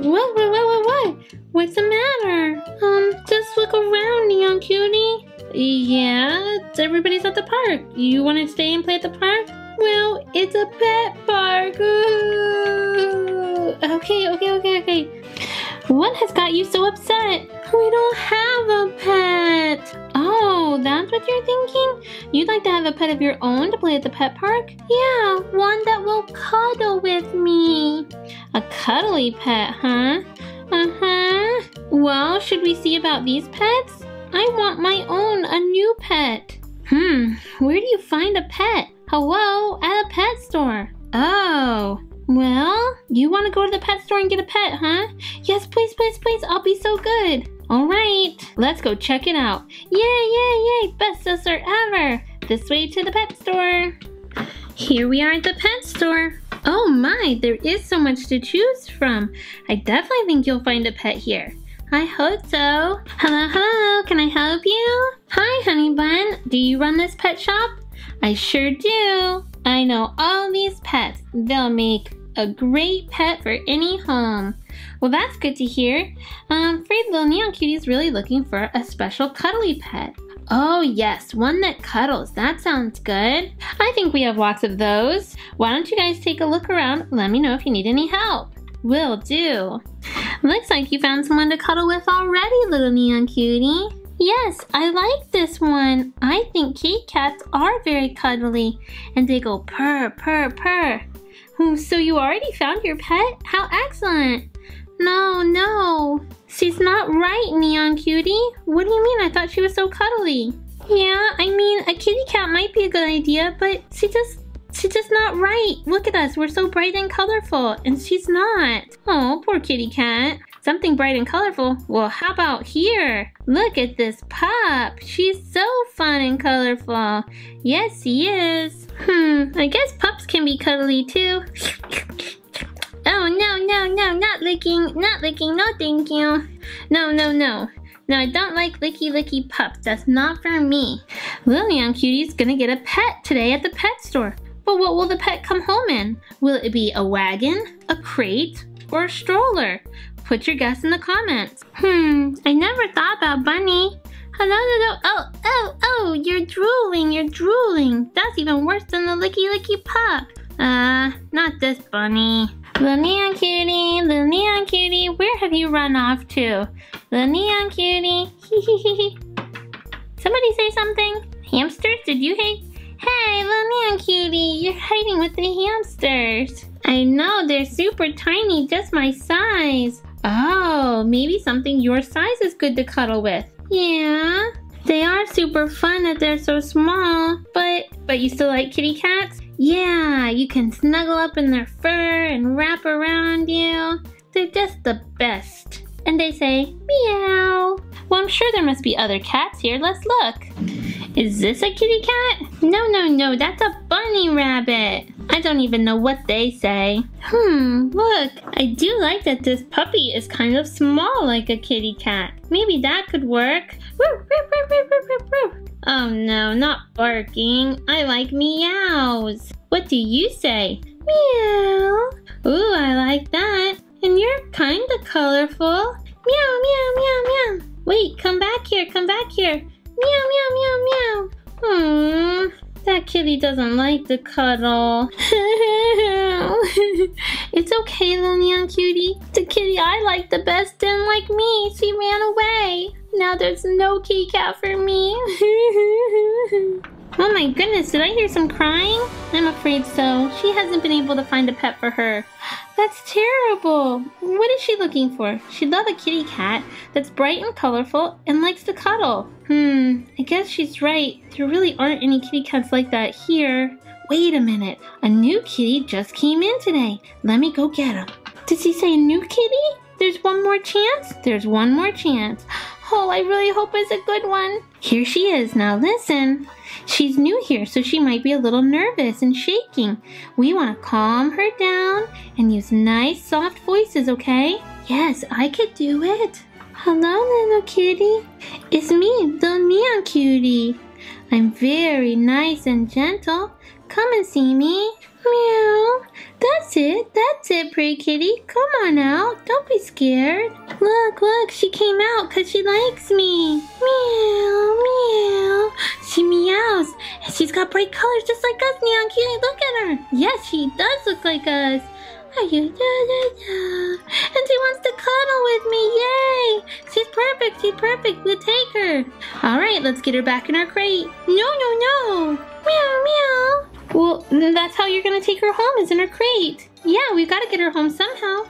What, what, what, what, what? What's the matter? Um, just look around, Neon Q T. Yeah, everybody's at the park. You want to stay and play at the park? Well, it's a pet park. Ooh. Okay, okay, okay, okay. What has got you so upset? We don't have a pet. Oh, that's what you're thinking? You'd like to have a pet of your own to play at the pet park? Yeah, one that will cuddle with me. A cuddly pet, huh? Uh-huh. Well, should we see about these pets? I want my own, a new pet. Hmm, where do you find a pet? Hello, at a pet store. Oh, well, you want to go to the pet store and get a pet, huh? Yes, please, please, please, I'll be so good. All right, let's go check it out. Yay, yay, yay, best sister ever. This way to the pet store. Here we are at the pet store. Oh my, there is so much to choose from. I definitely think you'll find a pet here. I hope so. Hello, hello, can I help you? Hi, honey bun, do you run this pet shop? I sure do. I know all these pets. They'll make a great pet for any home. Well, that's good to hear. I'm afraid Lil Neon Q T is really looking for a special cuddly pet. Oh yes, one that cuddles. That sounds good. I think we have lots of those. Why don't you guys take a look around? Let me know if you need any help. Will do. Looks like you found someone to cuddle with already, Little Neon Q T. Yes, I like this one. I think kitty cats are very cuddly, and they go purr, purr, purr. Oh, so you already found your pet? How excellent. No, no, she's not right, Neon Q T. What do you mean? I thought she was so cuddly. Yeah, I mean, a kitty cat might be a good idea, but she just... she's just not right. Look at us, we're so bright and colorful, and she's not. Oh, poor kitty cat. Something bright and colorful? Well, how about here? Look at this pup. She's so fun and colorful. Yes, she is. Hmm, I guess pups can be cuddly too. Oh, no, no, no, not licking, not licking, no thank you. No, no, no. No, I don't like licky licky pups. That's not for me. Lil Neon Q T's gonna get a pet today at the pet store. But what will the pet come home in? Will it be a wagon, a crate, or a stroller? Put your guess in the comments. Hmm, I never thought about Bunny. Hello, hello, oh, oh, oh, you're drooling, you're drooling. That's even worse than the licky licky pup. Uh, not this bunny. Lil Neon Q T, Lil Neon Q T, where have you run off to? Lil Neon Q T, hee hee hee hee. Somebody say something? Hamsters, did you hate? Hey, Lil Neon Q T, you're hiding with the hamsters. I know, they're super tiny, just my size. Oh, maybe something your size is good to cuddle with. Yeah, they are super fun that they're so small. But, but you still like kitty cats? Yeah, you can snuggle up in their fur and wrap around you. They're just the best. And they say, meow. Well, I'm sure there must be other cats here. Let's look. Is this a kitty cat? No, no, no, that's a bunny rabbit. I don't even know what they say. Hmm, look, I do like that this puppy is kind of small like a kitty cat. Maybe that could work. Oh no, not barking. I like meows. What do you say? Meow. Ooh, I like that. And you're kind of colorful. Meow, meow, meow, meow. Wait, come back here, come back here. Meow, meow, meow, meow. Hmm, that kitty doesn't like the cuddle. It's okay, Lil Neon Q T. The kitty I like the best didn't like me. She ran away. Now there's no kitty cat for me. Oh my goodness, did I hear some crying? I'm afraid so. She hasn't been able to find a pet for her. That's terrible. What is she looking for? She'd love a kitty cat that's bright and colorful and likes to cuddle. Hmm, I guess she's right. There really aren't any kitty cats like that here. Wait a minute. A new kitty just came in today. Let me go get him. Did she say new kitty? There's one more chance? There's one more chance. Oh, I really hope it's a good one. Here she is. Now listen. She's new here, so she might be a little nervous and shaking. We want to calm her down and use nice, soft voices, okay? Yes, I could do it. Hello, little kitty. It's me, the Neon Q T. I'm very nice and gentle. Come and see me. Meow. That's it. That's it, pretty kitty. Come on out. Don't be scared. Look, look. She came out because she likes me. Meow, meow. She meows. And she's got bright colors just like us, Neon Q T. Look at her. Yes, she does look like us. And she wants to cuddle with me. Yay. She's perfect. She's perfect. We'll take her. All right, let's get her back in her crate. No, no, no. Meow, meow. Well, that's how you're gonna take her home, is in her crate. Yeah, we've gotta get her home somehow.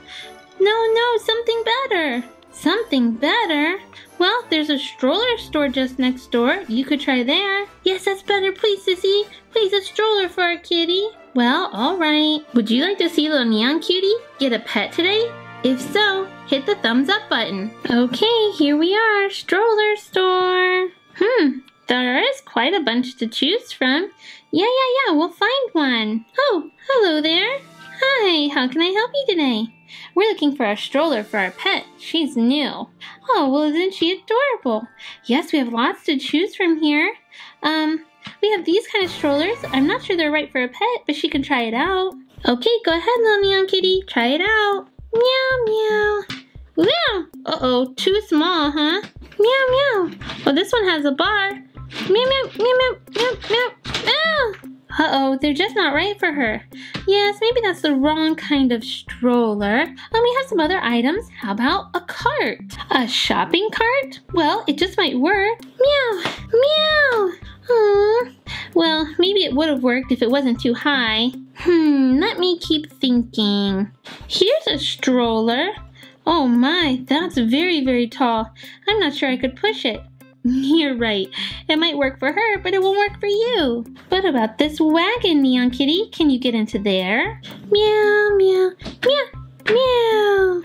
No, no, something better. Something better? Well, there's a stroller store just next door. You could try there. Yes, that's better. Please, sissy. Please, a stroller for our kitty. Well, all right. Would you like to see Lil Neon Q T get a pet today? If so, hit the thumbs up button. Okay, here we are, stroller store. Hmm. There is quite a bunch to choose from. Yeah, yeah, yeah, we'll find one. Oh, hello there. Hi, how can I help you today? We're looking for a stroller for our pet. She's new. Oh, well, isn't she adorable? Yes, we have lots to choose from here. Um, we have these kind of strollers. I'm not sure they're right for a pet, but she can try it out. Okay, go ahead, Lil Neon Q T. Try it out. Meow, meow. Meow. Uh-oh, too small, huh? Meow, meow. Well, this one has a bar. Meow, meow, meow, meow, meow, meow. Oh, Uh-oh, they're just not right for her. Yes, maybe that's the wrong kind of stroller. And we have some other items. How about a cart? A shopping cart? Well, it just might work. Meow, meow. Aww. Well, maybe it would have worked if it wasn't too high. Hmm, let me keep thinking. Here's a stroller. Oh my, that's very, very tall. I'm not sure I could push it. You're right. It might work for her, but it won't work for you. What about this wagon, Neon Kitty? Can you get into there? Meow, meow, meow, meow.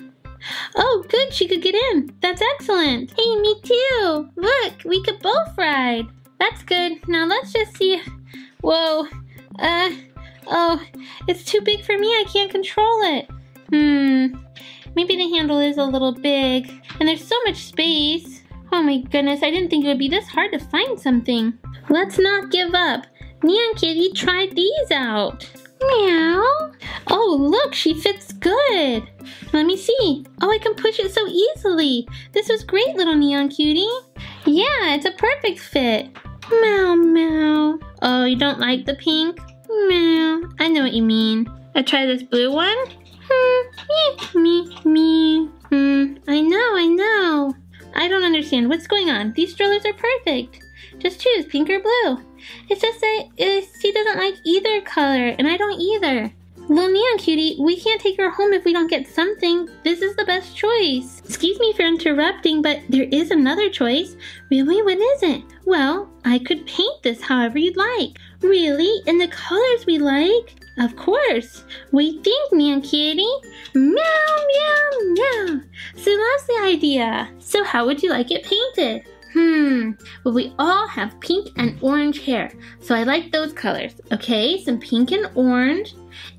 Oh, good, she could get in. That's excellent. Hey, me too. Look, we could both ride. That's good. Now let's just see. Whoa. Uh, oh, it's too big for me. I can't control it. Hmm. Maybe the handle is a little big. And there's so much space. Oh my goodness, I didn't think it would be this hard to find something. Let's not give up. Neon Kitty tried these out. Meow. Oh, look, she fits good. Let me see. Oh, I can push it so easily. This was great, little Neon Cutie. Yeah, it's a perfect fit. Meow, meow. Oh, you don't like the pink? Meow. I know what you mean. I try this blue one. Hmm, me, me, me. Hmm, I know, I know. I don't understand. What's going on? These strollers are perfect. Just choose pink or blue. It's just that uh, she doesn't like either color, and I don't either. Lil Neon Cutie, we can't take her home if we don't get something. This is the best choice. Excuse me for interrupting, but there is another choice. Really? What is it? Well, I could paint this however you'd like. Really? In the colors we like? Of course. We think, Neon Kitty. Meow, meow, meow. So that's the idea. So how would you like it painted? Hmm, well, we all have pink and orange hair, so I like those colors. Okay, some pink and orange,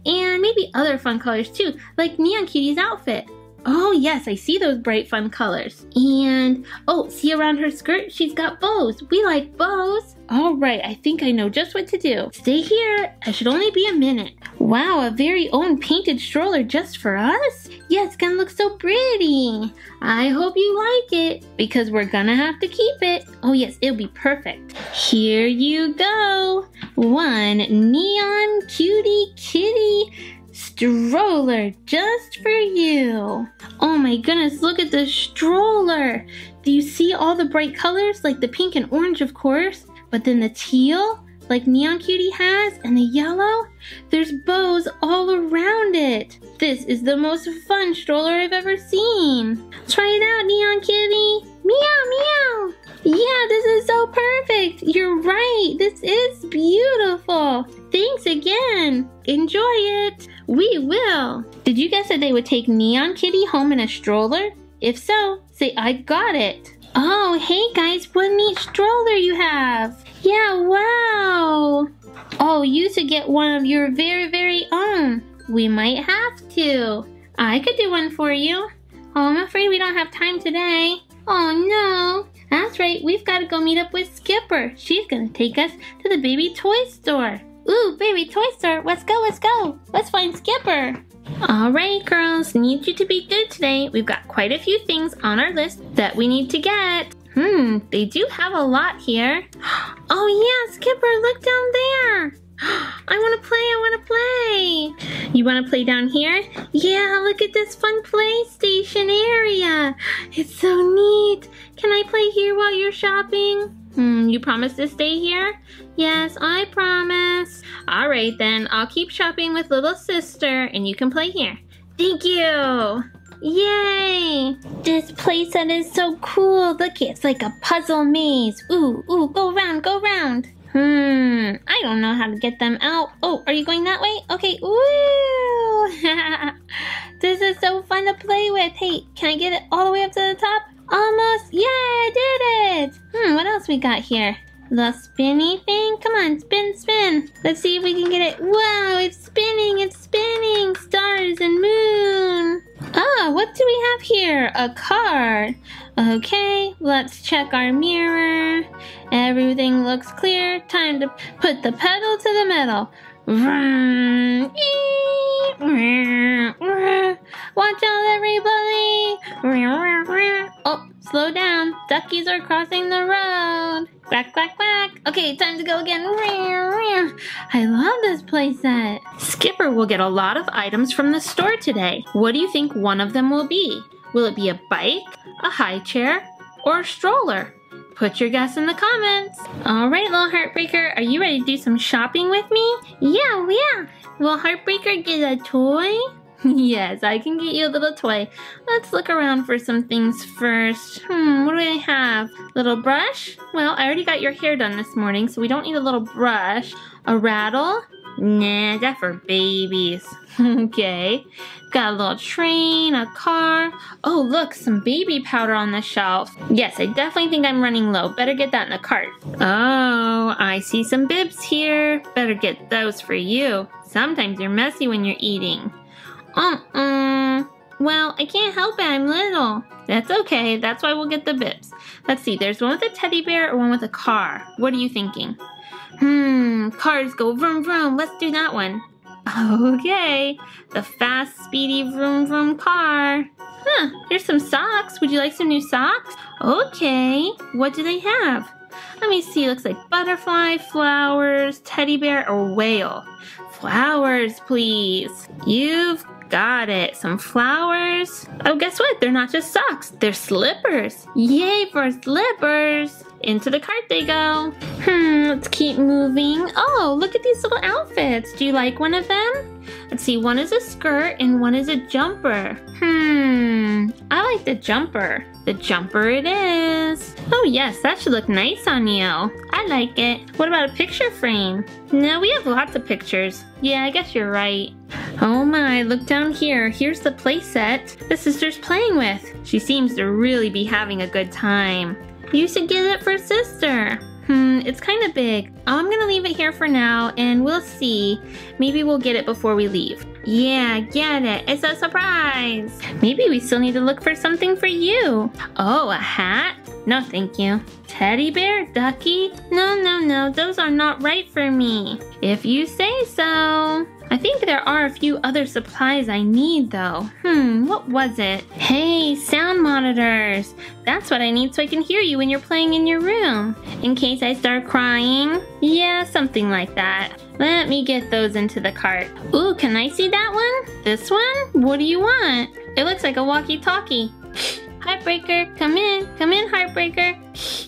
and maybe other fun colors too, like Neon Kitty's outfit. Oh yes, I see those bright fun colors. And, oh, see around her skirt? She's got bows. We like bows. All right, I think I know just what to do. Stay here. I should only be a minute. Wow, a very own painted stroller just for us? Yeah, it's gonna look so pretty. I hope you like it, because we're gonna have to keep it. Oh yes, it'll be perfect. Here you go. One Neon Cutie Kitty stroller just for you. Oh my goodness, look at this stroller. Do you see all the bright colors? Like the pink and orange, of course, but then the teal, like Neon Cutie has, and the yellow. There's bows all around it. This is the most fun stroller I've ever seen. Try it out, Neon Kitty. Meow, meow. Yeah, this is so perfect. You're right. This is beautiful. Thanks again. Enjoy it. We will. Did you guess that they would take Neon Kitty home in a stroller? If so, say, I got it. Oh, hey guys, what a neat stroller you have. Yeah, wow. Oh, you should get one of your very, very own. We might have to. I could do one for you. Oh, I'm afraid we don't have time today. Oh, no. That's right, we've got to go meet up with Skipper. She's going to take us to the baby toy store. Ooh, baby toy store, let's go, let's go. Let's find Skipper. All right, girls, need you to be good today. We've got quite a few things on our list that we need to get. Hmm, they do have a lot here. Oh yeah, Skipper, look down there. I want to play, I want to play. You want to play down here? Yeah, look at this fun PlayStation area. It's so neat. Can I play here while you're shopping? Hmm, you promise to stay here? Yes, I promise. All right then, I'll keep shopping with little sister and you can play here. Thank you. Yay! This playset is so cool. Look, it's like a puzzle maze. Ooh, ooh, go round, go round. Hmm, I don't know how to get them out. Oh, are you going that way? Okay, woo! This is so fun to play with. Hey, can I get it all the way up to the top? Almost, yeah, I did it! Hmm, what else we got here? The spinny thing? Come on, spin, spin. Let's see if we can get it. Wow, it's spinning, it's spinning. Stars and moon. Ah, what do we have here? A card. Okay, let's check our mirror. Everything looks clear. Time to put the pedal to the metal. Watch out, everybody. Oh, slow down. Duckies are crossing the road. Quack, quack, quack. Okay, time to go again. I love this playset. Skipper will get a lot of items from the store today. What do you think one of them will be? Will it be a bike, a high chair, or a stroller? Put your guess in the comments. All right, Lil Heartbreaker, are you ready to do some shopping with me? Yeah, yeah. Will Heartbreaker get a toy? Yes, I can get you a little toy. Let's look around for some things first. Hmm, what do I have? Little brush? Well, I already got your hair done this morning, so we don't need a little brush. A rattle? Nah, that's for babies. Okay. Got a little train, a car. Oh, look, some baby powder on the shelf. Yes, I definitely think I'm running low. Better get that in the cart. Oh, I see some bibs here. Better get those for you. Sometimes they're messy when you're eating. Uh-uh. Well, I can't help it. I'm little. That's okay. That's why we'll get the bibs. Let's see. There's one with a teddy bear or one with a car. What are you thinking? Hmm. Cars go vroom vroom. Let's do that one. Okay. The fast, speedy vroom vroom car. Huh. Here's some socks. Would you like some new socks? Okay. What do they have? Let me see. Looks like butterfly, flowers, teddy bear, or whale. Flowers, please. You've got it. Some flowers. Oh, guess what? They're not just socks. They're slippers. Yay for slippers. Into the cart they go. Hmm, let's keep moving. Oh, look at these little outfits. Do you like one of them? Let's see. One is a skirt and one is a jumper. Hmm, I like the jumper. The jumper it is. Oh, yes, that should look nice on you. I like it. What about a picture frame? No, we have lots of pictures. Yeah, I guess you're right. Oh my, look down here. Here's the playset the sister's playing with. She seems to really be having a good time. You should get it for sister. Hmm, it's kind of big. I'm gonna leave it here for now and we'll see. Maybe we'll get it before we leave. Yeah, get it. It's a surprise. Maybe we still need to look for something for you. Oh, a hat? No, thank you. Teddy bear? Ducky? No, no, no. Those are not right for me. If you say so. I think there are a few other supplies I need though. Hmm, what was it? Hey, sound monitors. That's what I need so I can hear you when you're playing in your room. In case I start crying. Yeah, something like that. Let me get those into the cart. Ooh, can I see that one? This one? What do you want? It looks like a walkie-talkie. Heartbreaker, come in. Come in, Heartbreaker.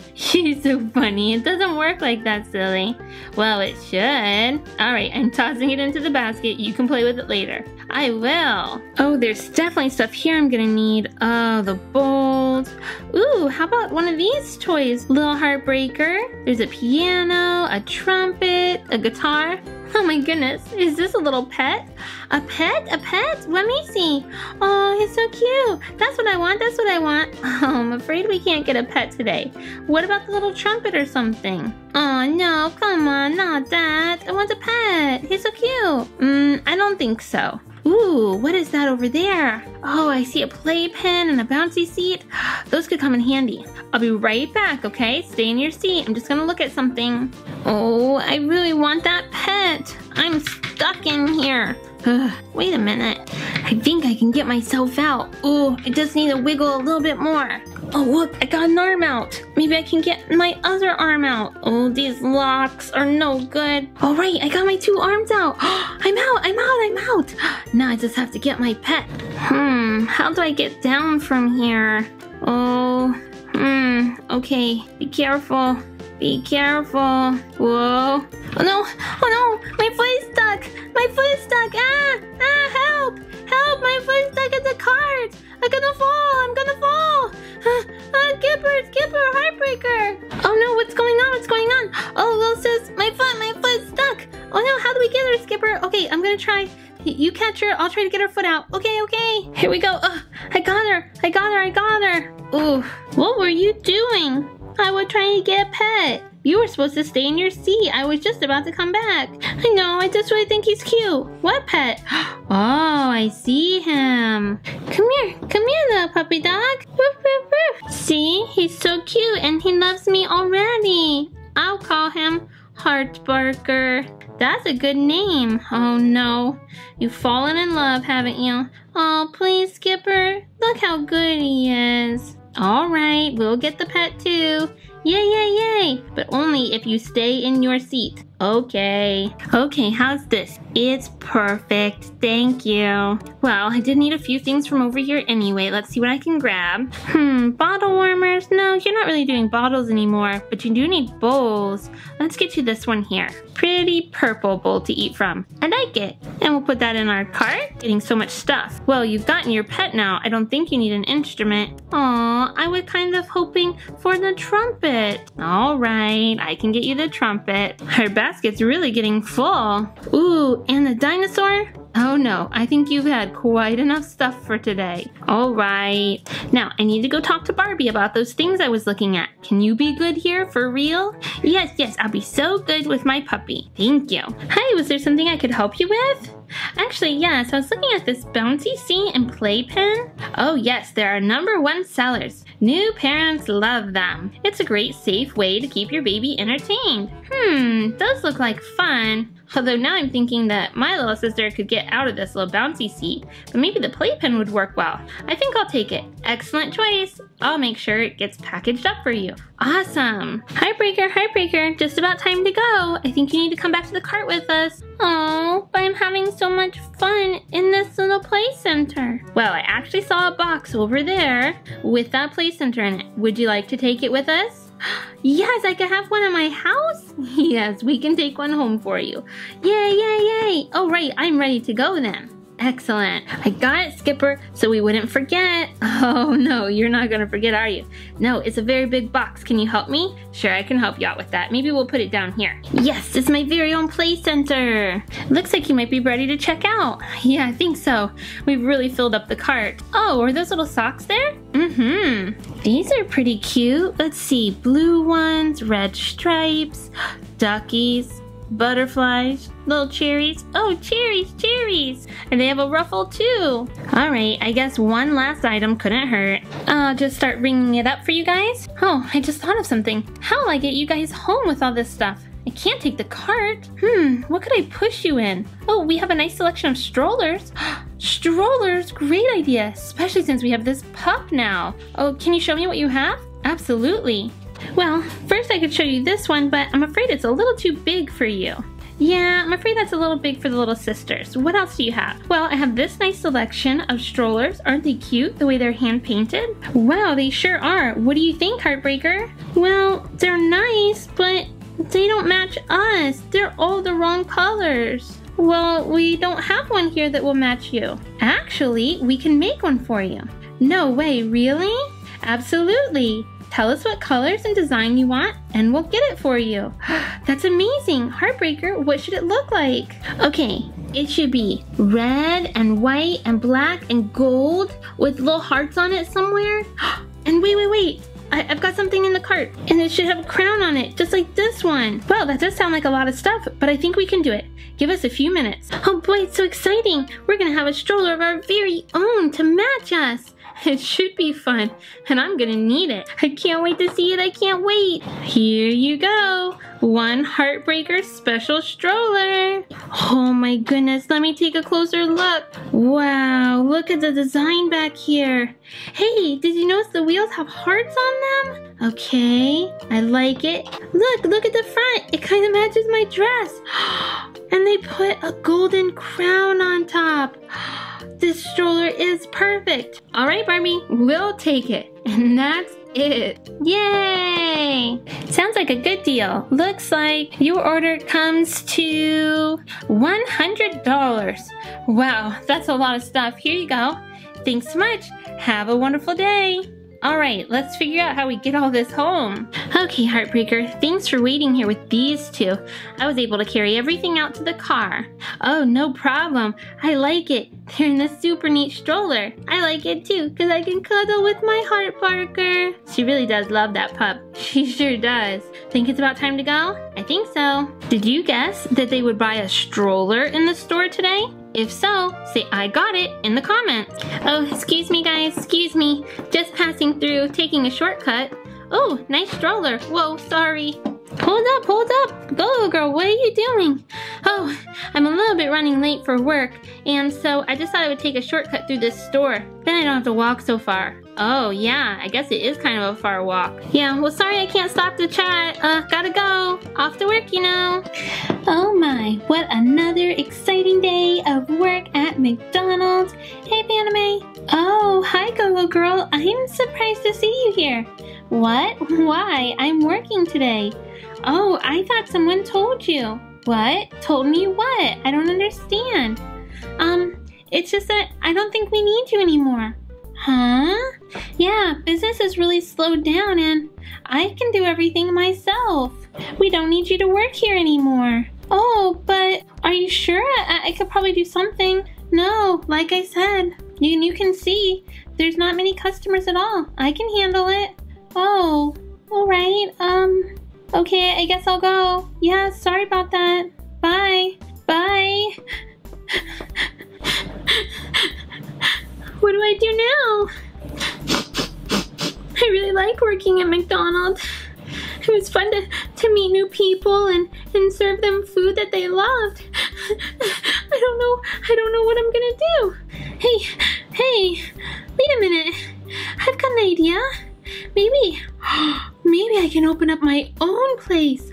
She's so funny. It doesn't work like that, silly. Well, it should. All right, I'm tossing it into the basket. You can play with it later. I will. Oh, there's definitely stuff here I'm gonna need. Oh, the bowls. Ooh, how about one of these toys, Lil Heartbreaker? There's a piano, a trumpet, a guitar. Oh my goodness, is this a little pet? A pet? A pet? Let me see. Oh, he's so cute. That's what I want, that's what I want. Oh, I'm afraid we can't get a pet today. What about the little trumpet or something? Oh no, come on, not that. I want a pet. He's so cute. Mm, I don't think so. Ooh, what is that over there? Oh, I see a playpen and a bouncy seat. Those could come in handy. I'll be right back, okay? Stay in your seat. I'm just gonna look at something. Oh, I really want that pet. I'm stuck in here. Ugh, wait a minute. I think I can get myself out. Ooh, I just need to wiggle a little bit more. Oh, look, I got an arm out. Maybe I can get my other arm out. Oh, these locks are no good. All right, I got my two arms out. I'm out, I'm out, I'm out. Now I just have to get my pet. Hmm, how do I get down from here? Oh, hmm, okay. Be careful. Be careful. Whoa. Oh no, oh no, my foot is stuck. My foot is stuck. Ah, ah, help, help, my foot is stuck in the cart. I'm gonna fall, I'm gonna fall. Ah, ah, Skipper, Skipper, Heartbreaker. Oh no, what's going on, what's going on? Oh, little sis, my foot, my foot is stuck. Oh no, how do we get her, Skipper? Okay, I'm gonna try. You catch her, I'll try to get her foot out. Okay, okay. Here we go. Oh, I got her, I got her, I got her. Ooh, what were you doing? I was trying to get a pet. You were supposed to stay in your seat. I was just about to come back. I know, I just really think he's cute. What pet? Oh, I see him. Come here, come here, little puppy dog. Woof, woof, woof. See, he's so cute and he loves me already. I'll call him Heartbreaker. That's a good name. Oh no, you've fallen in love, haven't you? Oh, please, Skipper. Look how good he is. All right, we'll get the pet too. Yay, yay, yay! But only if you stay in your seat. Okay. Okay, how's this? It's perfect. Thank you. Well, I did need a few things from over here anyway. Let's see what I can grab. Hmm, bottle warmers? No, you're not really doing bottles anymore, but you do need bowls. Let's get you this one here. Pretty purple bowl to eat from. I like it. And we'll put that in our cart. Getting so much stuff. Well, you've gotten your pet now. I don't think you need an instrument. Aw, I was kind of hoping for the trumpet. All right, I can get you the trumpet. Her basket's really getting full. Ooh, and the dinosaur? Oh no, I think you've had quite enough stuff for today. All right. Now, I need to go talk to Barbie about those things I was looking at. Can you be good here, for real? Yes, yes, I'll be so good with my puppy. Thank you. Hi, was there something I could help you with? Actually, yes, I was looking at this bouncy scene and playpen. Oh yes, there are number one sellers. New parents love them. It's a great safe way to keep your baby entertained. Hmm, does look like fun. Although now I'm thinking that my little sister could get out of this little bouncy seat, but maybe the playpen would work well. I think I'll take it. Excellent choice. I'll make sure it gets packaged up for you. Awesome. Heartbreaker, Heartbreaker, just about time to go. I think you need to come back to the cart with us. Oh, but I'm having so much fun in this little play center. Well, I actually saw a box over there with that play center in it. Would you like to take it with us? Yes, I could have one in my house? Yes, we can take one home for you. Yay, yay, yay! Oh, right, I'm ready to go then. Excellent. I got it, Skipper, so we wouldn't forget. Oh, no, you're not going to forget, are you? No, it's a very big box. Can you help me? Sure, I can help you out with that. Maybe we'll put it down here. Yes, it's my very own play center. Looks like you might be ready to check out. Yeah, I think so. We've really filled up the cart. Oh, are those little socks there? Mm-hmm. These are pretty cute. Let's see. Blue ones, red stripes, duckies, butterflies, little cherries. Oh, cherries, cherries! And they have a ruffle too. All right, I guess one last item couldn't hurt. I'll just start ringing it up for you guys. Oh, I just thought of something. How will I get you guys home with all this stuff? I can't take the cart. Hmm, what could I push you in? Oh, we have a nice selection of strollers. Strollers, great idea, especially since we have this pup now. Oh, can you show me what you have? Absolutely. Well, first I could show you this one, but I'm afraid it's a little too big for you. Yeah, I'm afraid that's a little big for the little sisters. What else do you have? Well, I have this nice selection of strollers. Aren't they cute, the way they're hand-painted? Wow, they sure are. What do you think, Heartbreaker? Well, they're nice, but they don't match us. They're all the wrong colors. Well, we don't have one here that will match you. Actually, we can make one for you. No way, really? Absolutely. Tell us what colors and design you want, and we'll get it for you. That's amazing. Heartbreaker, what should it look like? Okay, it should be red and white and black and gold with little hearts on it somewhere. And wait, wait, wait. I, I've got something in the cart, and it should have a crown on it, just like this one. Well, that does sound like a lot of stuff, but I think we can do it. Give us a few minutes. Oh boy, it's so exciting. We're going to have a stroller of our very own to match us. It should be fun, and I'm gonna need it. I can't wait to see it, I can't wait. Here you go, one Heartbreaker special stroller. Oh my goodness, let me take a closer look. Wow, look at the design back here. Hey, did you notice the wheels have hearts on them? Okay, I like it. Look, look at the front, it kind of matches my dress. And they put a golden crown on top. This stroller is perfect. All right, Barbie, we'll take it. And that's it. Yay! Sounds like a good deal. Looks like your order comes to one hundred dollars. Wow, that's a lot of stuff. Here you go. Thanks so much. Have a wonderful day. All right, let's figure out how we get all this home. Okay, Heartbreaker, thanks for waiting here with these two. I was able to carry everything out to the car. Oh, no problem. I like it. They're in this super neat stroller. I like it too, because I can cuddle with my Heartbreaker. She really does love that pup. She sure does. Think it's about time to go? I think so. Did you guess that they would buy a stroller in the store today? If so, say I got it in the comments. Oh, excuse me guys, excuse me. Just passing through, taking a shortcut. Oh, nice stroller. Whoa, sorry. Hold up, hold up. Go, girl, what are you doing? Oh, I'm a little bit running late for work, and so I just thought I would take a shortcut through this store. Then I don't have to walk so far. Oh, yeah, I guess it is kind of a far walk. Yeah, well, sorry I can't stop to chat. Uh, gotta go. Off to work, you know. Oh my, what another exciting day of work at McDonald's. Hey, Paname. Oh, hi, Go Go Girl. I'm surprised to see you here. What? Why? I'm working today. Oh, I thought someone told you. What? Told me what? I don't understand. Um, it's just that I don't think we need you anymore. Huh? Yeah, business has really slowed down and I can do everything myself. We don't need you to work here anymore. Oh, but are you sure? I, I could probably do something. No, like I said, you, you can see there's not many customers at all. I can handle it. Oh, all right. Um, okay, I guess I'll go. Yeah, sorry about that. Bye. Bye. What do I do now? I really like working at McDonald's. It was fun to, to meet new people and, and serve them food that they loved. I don't know, I don't know what I'm gonna do. Hey, hey, wait a minute. I've got an idea. Maybe, maybe I can open up my own place.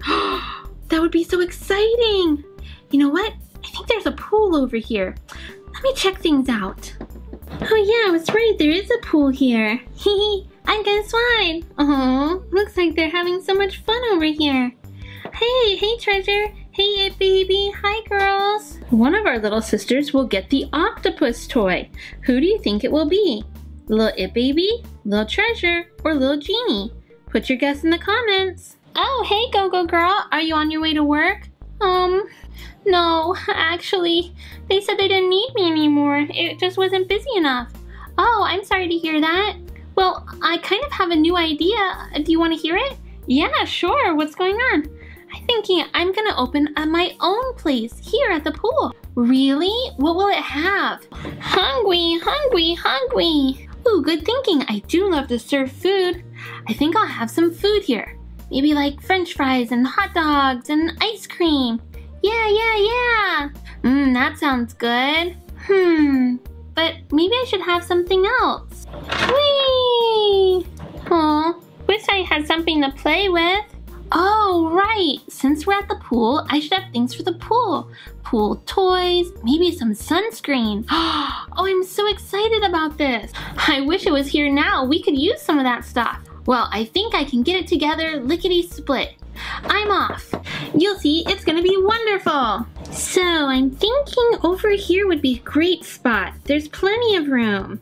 That would be so exciting. You know what? I think there's a pool over here. Let me check things out. Oh yeah, I was right, there is a pool here. Hee, I'm gonna slide. Oh, looks like they're having so much fun over here. Hey, hey Treasure. Hey It Baby. Hi girls. One of our little sisters will get the octopus toy. Who do you think it will be? Little It Baby, Little Treasure, or Little Genie? Put your guess in the comments. Oh, hey Go Go Girl. Are you on your way to work? Um... No, actually, they said they didn't need me anymore. It just wasn't busy enough. Oh, I'm sorry to hear that. Well, I kind of have a new idea. Do you want to hear it? Yeah, sure. What's going on? I'm thinking I'm going to open uh, my own place here at the pool. Really? What will it have? Hungry, hungry, hungry. Ooh, good thinking. I do love to serve food. I think I'll have some food here. Maybe like French fries and hot dogs and ice cream. Yeah, yeah, yeah. Mmm, that sounds good. Hmm, but maybe I should have something else. Whee! Oh, wish I had something to play with. Oh, right. Since we're at the pool, I should have things for the pool. Pool toys, maybe some sunscreen. Oh, I'm so excited about this. I wish it was here now. We could use some of that stuff. Well, I think I can get it together lickety-split. I'm off. You'll see, it's gonna be wonderful. So I'm thinking over here would be a great spot. There's plenty of room.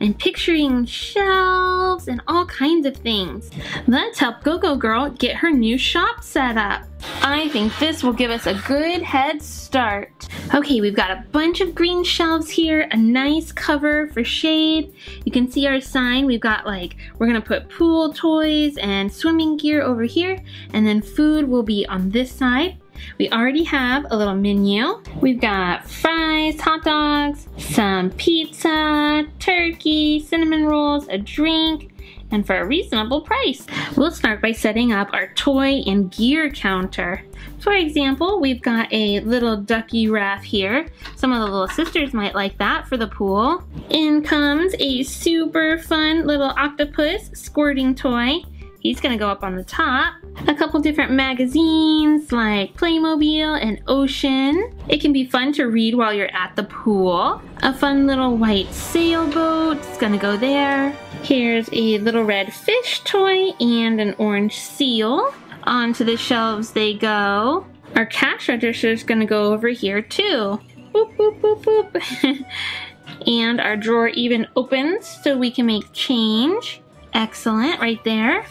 I'm picturing shelves and all kinds of things. Let's help Go Go Girl get her new shop set up. I think this will give us a good head start. Okay, we've got a bunch of green shelves here, a nice cover for shade. You can see our sign. We've got like, we're gonna put pool toys and swimming gear over here, and then food will be on this side. We already have a little menu. We've got fries, hot dogs, some pizza, turkey, cinnamon rolls, a drink, and for a reasonable price. We'll start by setting up our toy and gear counter. For example, we've got a little ducky raft here. Some of the little sisters might like that for the pool. In comes a super fun little octopus squirting toy. He's gonna go up on the top. A couple different magazines like Playmobil and Ocean. It can be fun to read while you're at the pool. A fun little white sailboat, it's gonna go there. Here's a little red fish toy and an orange seal. Onto the shelves they go. Our cash register's gonna go over here too. Boop, boop, boop, boop. And our drawer even opens so we can make change. Excellent, right there.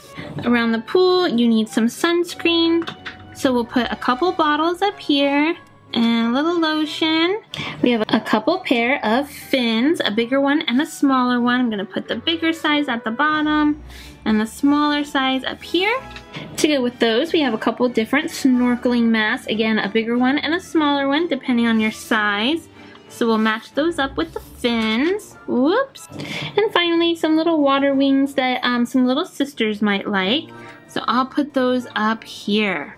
Around the pool, you need some sunscreen. So we'll put a couple bottles up here and a little lotion. We have a couple pair of fins, a bigger one and a smaller one. I'm gonna put the bigger size at the bottom and the smaller size up here. To go with those, we have a couple different snorkeling masks. Again, a bigger one and a smaller one, depending on your size. So we'll match those up with the fins. Whoops. And finally, some little water wings that um, some little sisters might like. So I'll put those up here.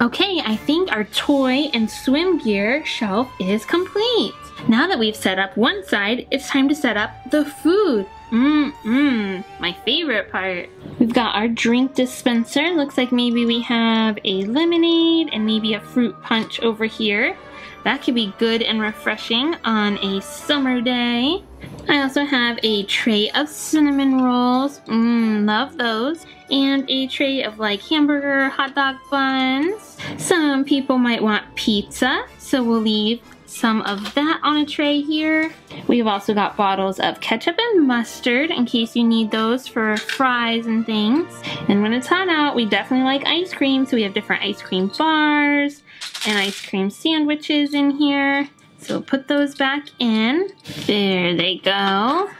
Okay, I think our toy and swim gear shelf is complete. Now that we've set up one side, it's time to set up the food. Mmm-mmm, my favorite part. We've got our drink dispenser. Looks like maybe we have a lemonade and maybe a fruit punch over here. That could be good and refreshing on a summer day. I also have a tray of cinnamon rolls. Mmm, love those. And a tray of like hamburger, hot dog buns. Some people might want pizza, so we'll leave some of that on a tray here. We've also got bottles of ketchup and mustard in case you need those for fries and things. And when it's hot out, we definitely like ice cream, so we have different ice cream bars and ice cream sandwiches in here. So put those back in. There they go.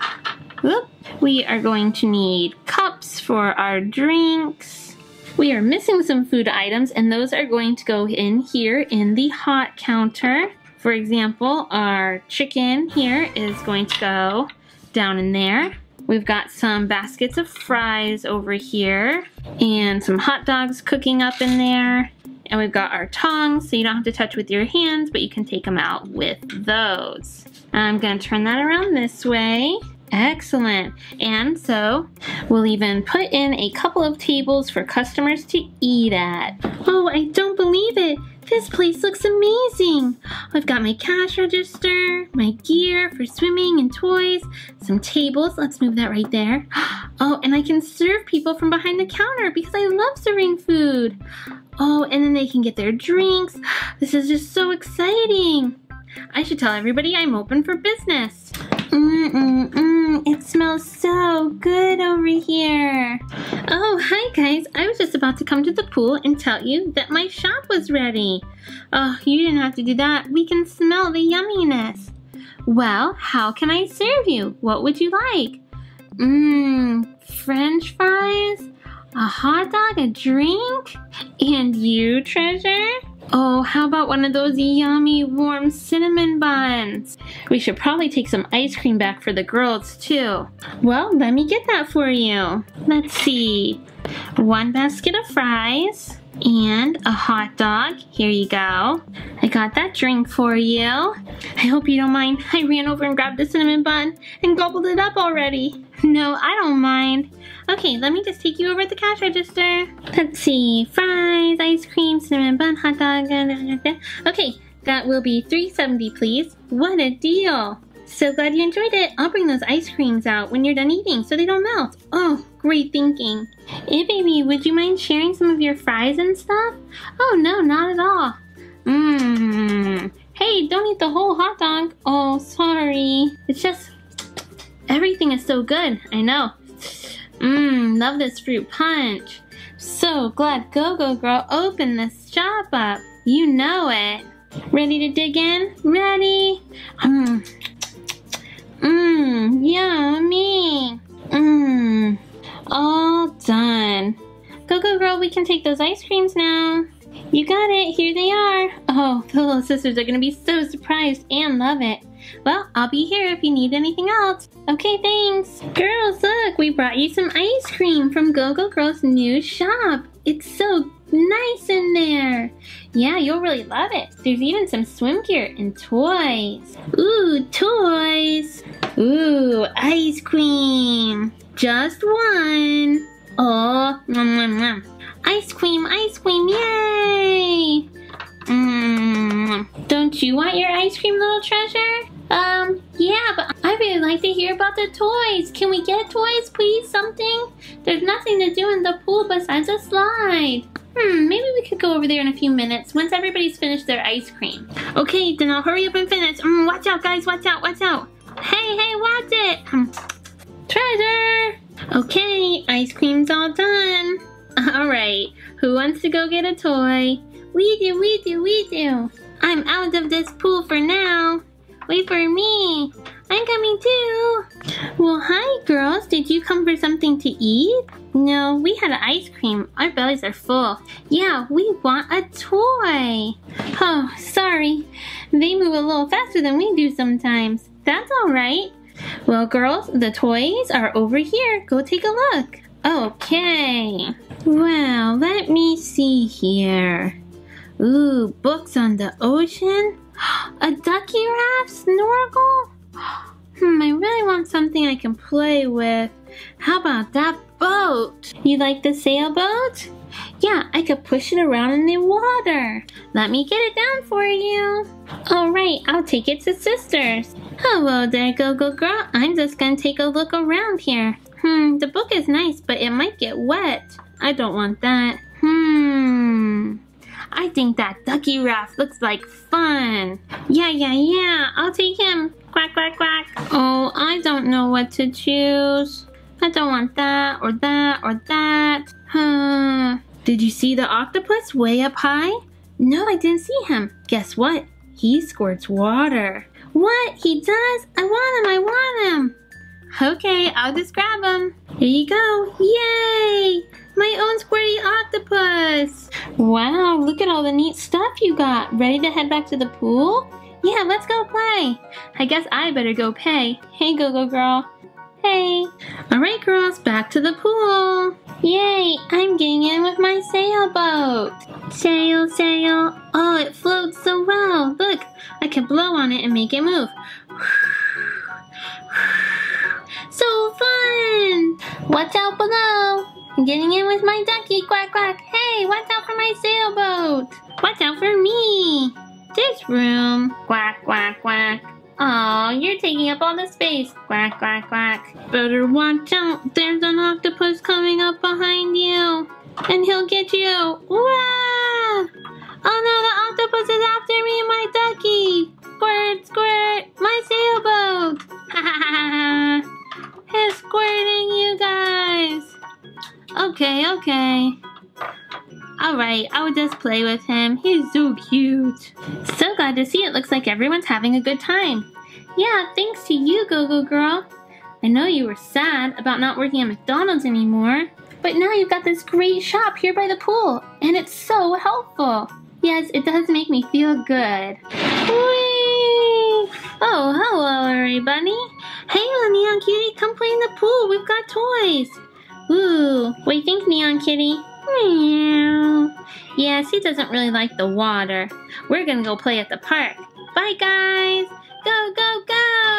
Whoop. We are going to need cups for our drinks. We are missing some food items, and those are going to go in here in the hot counter. For example, our chicken here is going to go down in there. We've got some baskets of fries over here and some hot dogs cooking up in there. And we've got our tongs, so you don't have to touch with your hands, but you can take them out with those. I'm gonna turn that around this way. Excellent. And so we'll even put in a couple of tables for customers to eat at. Oh, I don't believe it. This place looks amazing. I've got my cash register, my gear for swimming and toys, some tables. Let's move that right there. Oh, and I can serve people from behind the counter because I love serving food. Oh, and then they can get their drinks. This is just so exciting. I should tell everybody I'm open for business. Mm-mm-mm, it smells so good over here. Oh, hi guys. I was just about to come to the pool and tell you that my shop was ready. Oh, you didn't have to do that. We can smell the yumminess. Well, how can I serve you? What would you like? Mmm, French fries, a hot dog, a drink, and you, Treasure? Oh, how about one of those yummy warm cinnamon buns? We should probably take some ice cream back for the girls too. Well, let me get that for you. Let's see. One basket of fries and a hot dog. Here you go. I got that drink for you. I hope you don't mind. I ran over and grabbed the cinnamon bun and gobbled it up already. No, I don't mind. Okay, let me just take you over to the cash register. Let's see. Fries, ice cream, cinnamon bun, hot dog. Okay, that will be three seventy, please. What a deal. So glad you enjoyed it. I'll bring those ice creams out when you're done eating so they don't melt. Oh, great thinking. Hey, baby, would you mind sharing some of your fries and stuff? Oh, no, not at all. Mmm. Hey, don't eat the whole hot dog. Oh, sorry. It's just everything is so good. I know. Mmm, love this fruit punch. So glad Go Go Girl opened this shop up. You know it. Ready to dig in? Ready? Mmm. Mmm, yummy. Mmm, all done. Go Go Girl, we can take those ice creams now. You got it, here they are. Oh, the little sisters are gonna be so surprised and love it. Well, I'll be here if you need anything else. Okay, thanks. Girls, look, we brought you some ice cream from Go Go Girl's new shop. It's so nice in there. Yeah, you'll really love it. There's even some swim gear and toys. Ooh, toys. Ooh, ice cream. Just one. Oh, nom, nom, nom. Ice cream, ice cream, yay. Mm. Don't you want your ice cream, Little Treasure? Um, yeah, but I really like to hear about the toys. Can we get toys, please? Something? There's nothing to do in the pool besides a slide. Hmm, maybe we could go over there in a few minutes once everybody's finished their ice cream. Okay, then I'll hurry up and finish. Mm, watch out, guys. Watch out, watch out. Hey, hey, watch it. Um, Treasure! Okay, ice cream's all done. All right, who wants to go get a toy? We do, we do, we do. I'm out of this pool for now. Wait for me. I'm coming too. Well, hi, girls. Did you come for something to eat? No, we had ice cream. Our bellies are full. Yeah, we want a toy. Oh, sorry. They move a little faster than we do sometimes. That's all right. Well, girls, the toys are over here. Go take a look. Okay. Well, let me see here. Ooh, books on the ocean. A ducky wrap? Snorkel? Hmm, I really want something I can play with. How about that boat? You like the sailboat? Yeah, I could push it around in the water. Let me get it down for you. Alright, I'll take it to Sisters. Hello there, Go Go Girl. I'm just gonna take a look around here. Hmm, the book is nice, but it might get wet. I don't want that. Hmm, I think that ducky raft looks like fun. Yeah, yeah, yeah, I'll take him. Quack, quack, quack. Oh, I don't know what to choose. I don't want that, or that, or that. Huh. Did you see the octopus way up high? No, I didn't see him. Guess what? He squirts water. What? He does? I want him, I want him. Okay, I'll just grab him. Here you go. Yay! My own squirty octopus. Wow, look at all the neat stuff you got. Ready to head back to the pool? Yeah, let's go play. I guess I better go pay. Hey, Go Go Girl. Hey. Alright, girls, back to the pool. Yay, I'm getting in with my sailboat. Sail, sail. Oh, it floats so well. Look, I can blow on it and make it move. So fun! Watch out below! I'm getting in with my ducky, quack quack! Hey, watch out for my sailboat! Watch out for me! There's room! Quack quack quack! Aw, you're taking up all the space! Quack quack quack! Better watch out! There's an octopus coming up behind you! And he'll get you! Wah! Oh no, the octopus is after me and my ducky! Squirt, squirt! My sailboat! Ha ha ha ha! It's squirting, you guys. Okay, okay. Alright, I'll just play with him. He's so cute. So glad to see it. Looks like everyone's having a good time. Yeah, thanks to you, Go Go Girl. I know you were sad about not working at McDonald's anymore, but now you've got this great shop here by the pool, and it's so helpful. Yes, it does make me feel good. Whee! Oh, hello, everybody. Hey, Neon Kitty, come play in the pool. We've got toys. Ooh, what do you think, Neon Kitty? Meow. Yes, he doesn't really like the water. We're gonna go play at the park. Bye, guys. Go, go, go.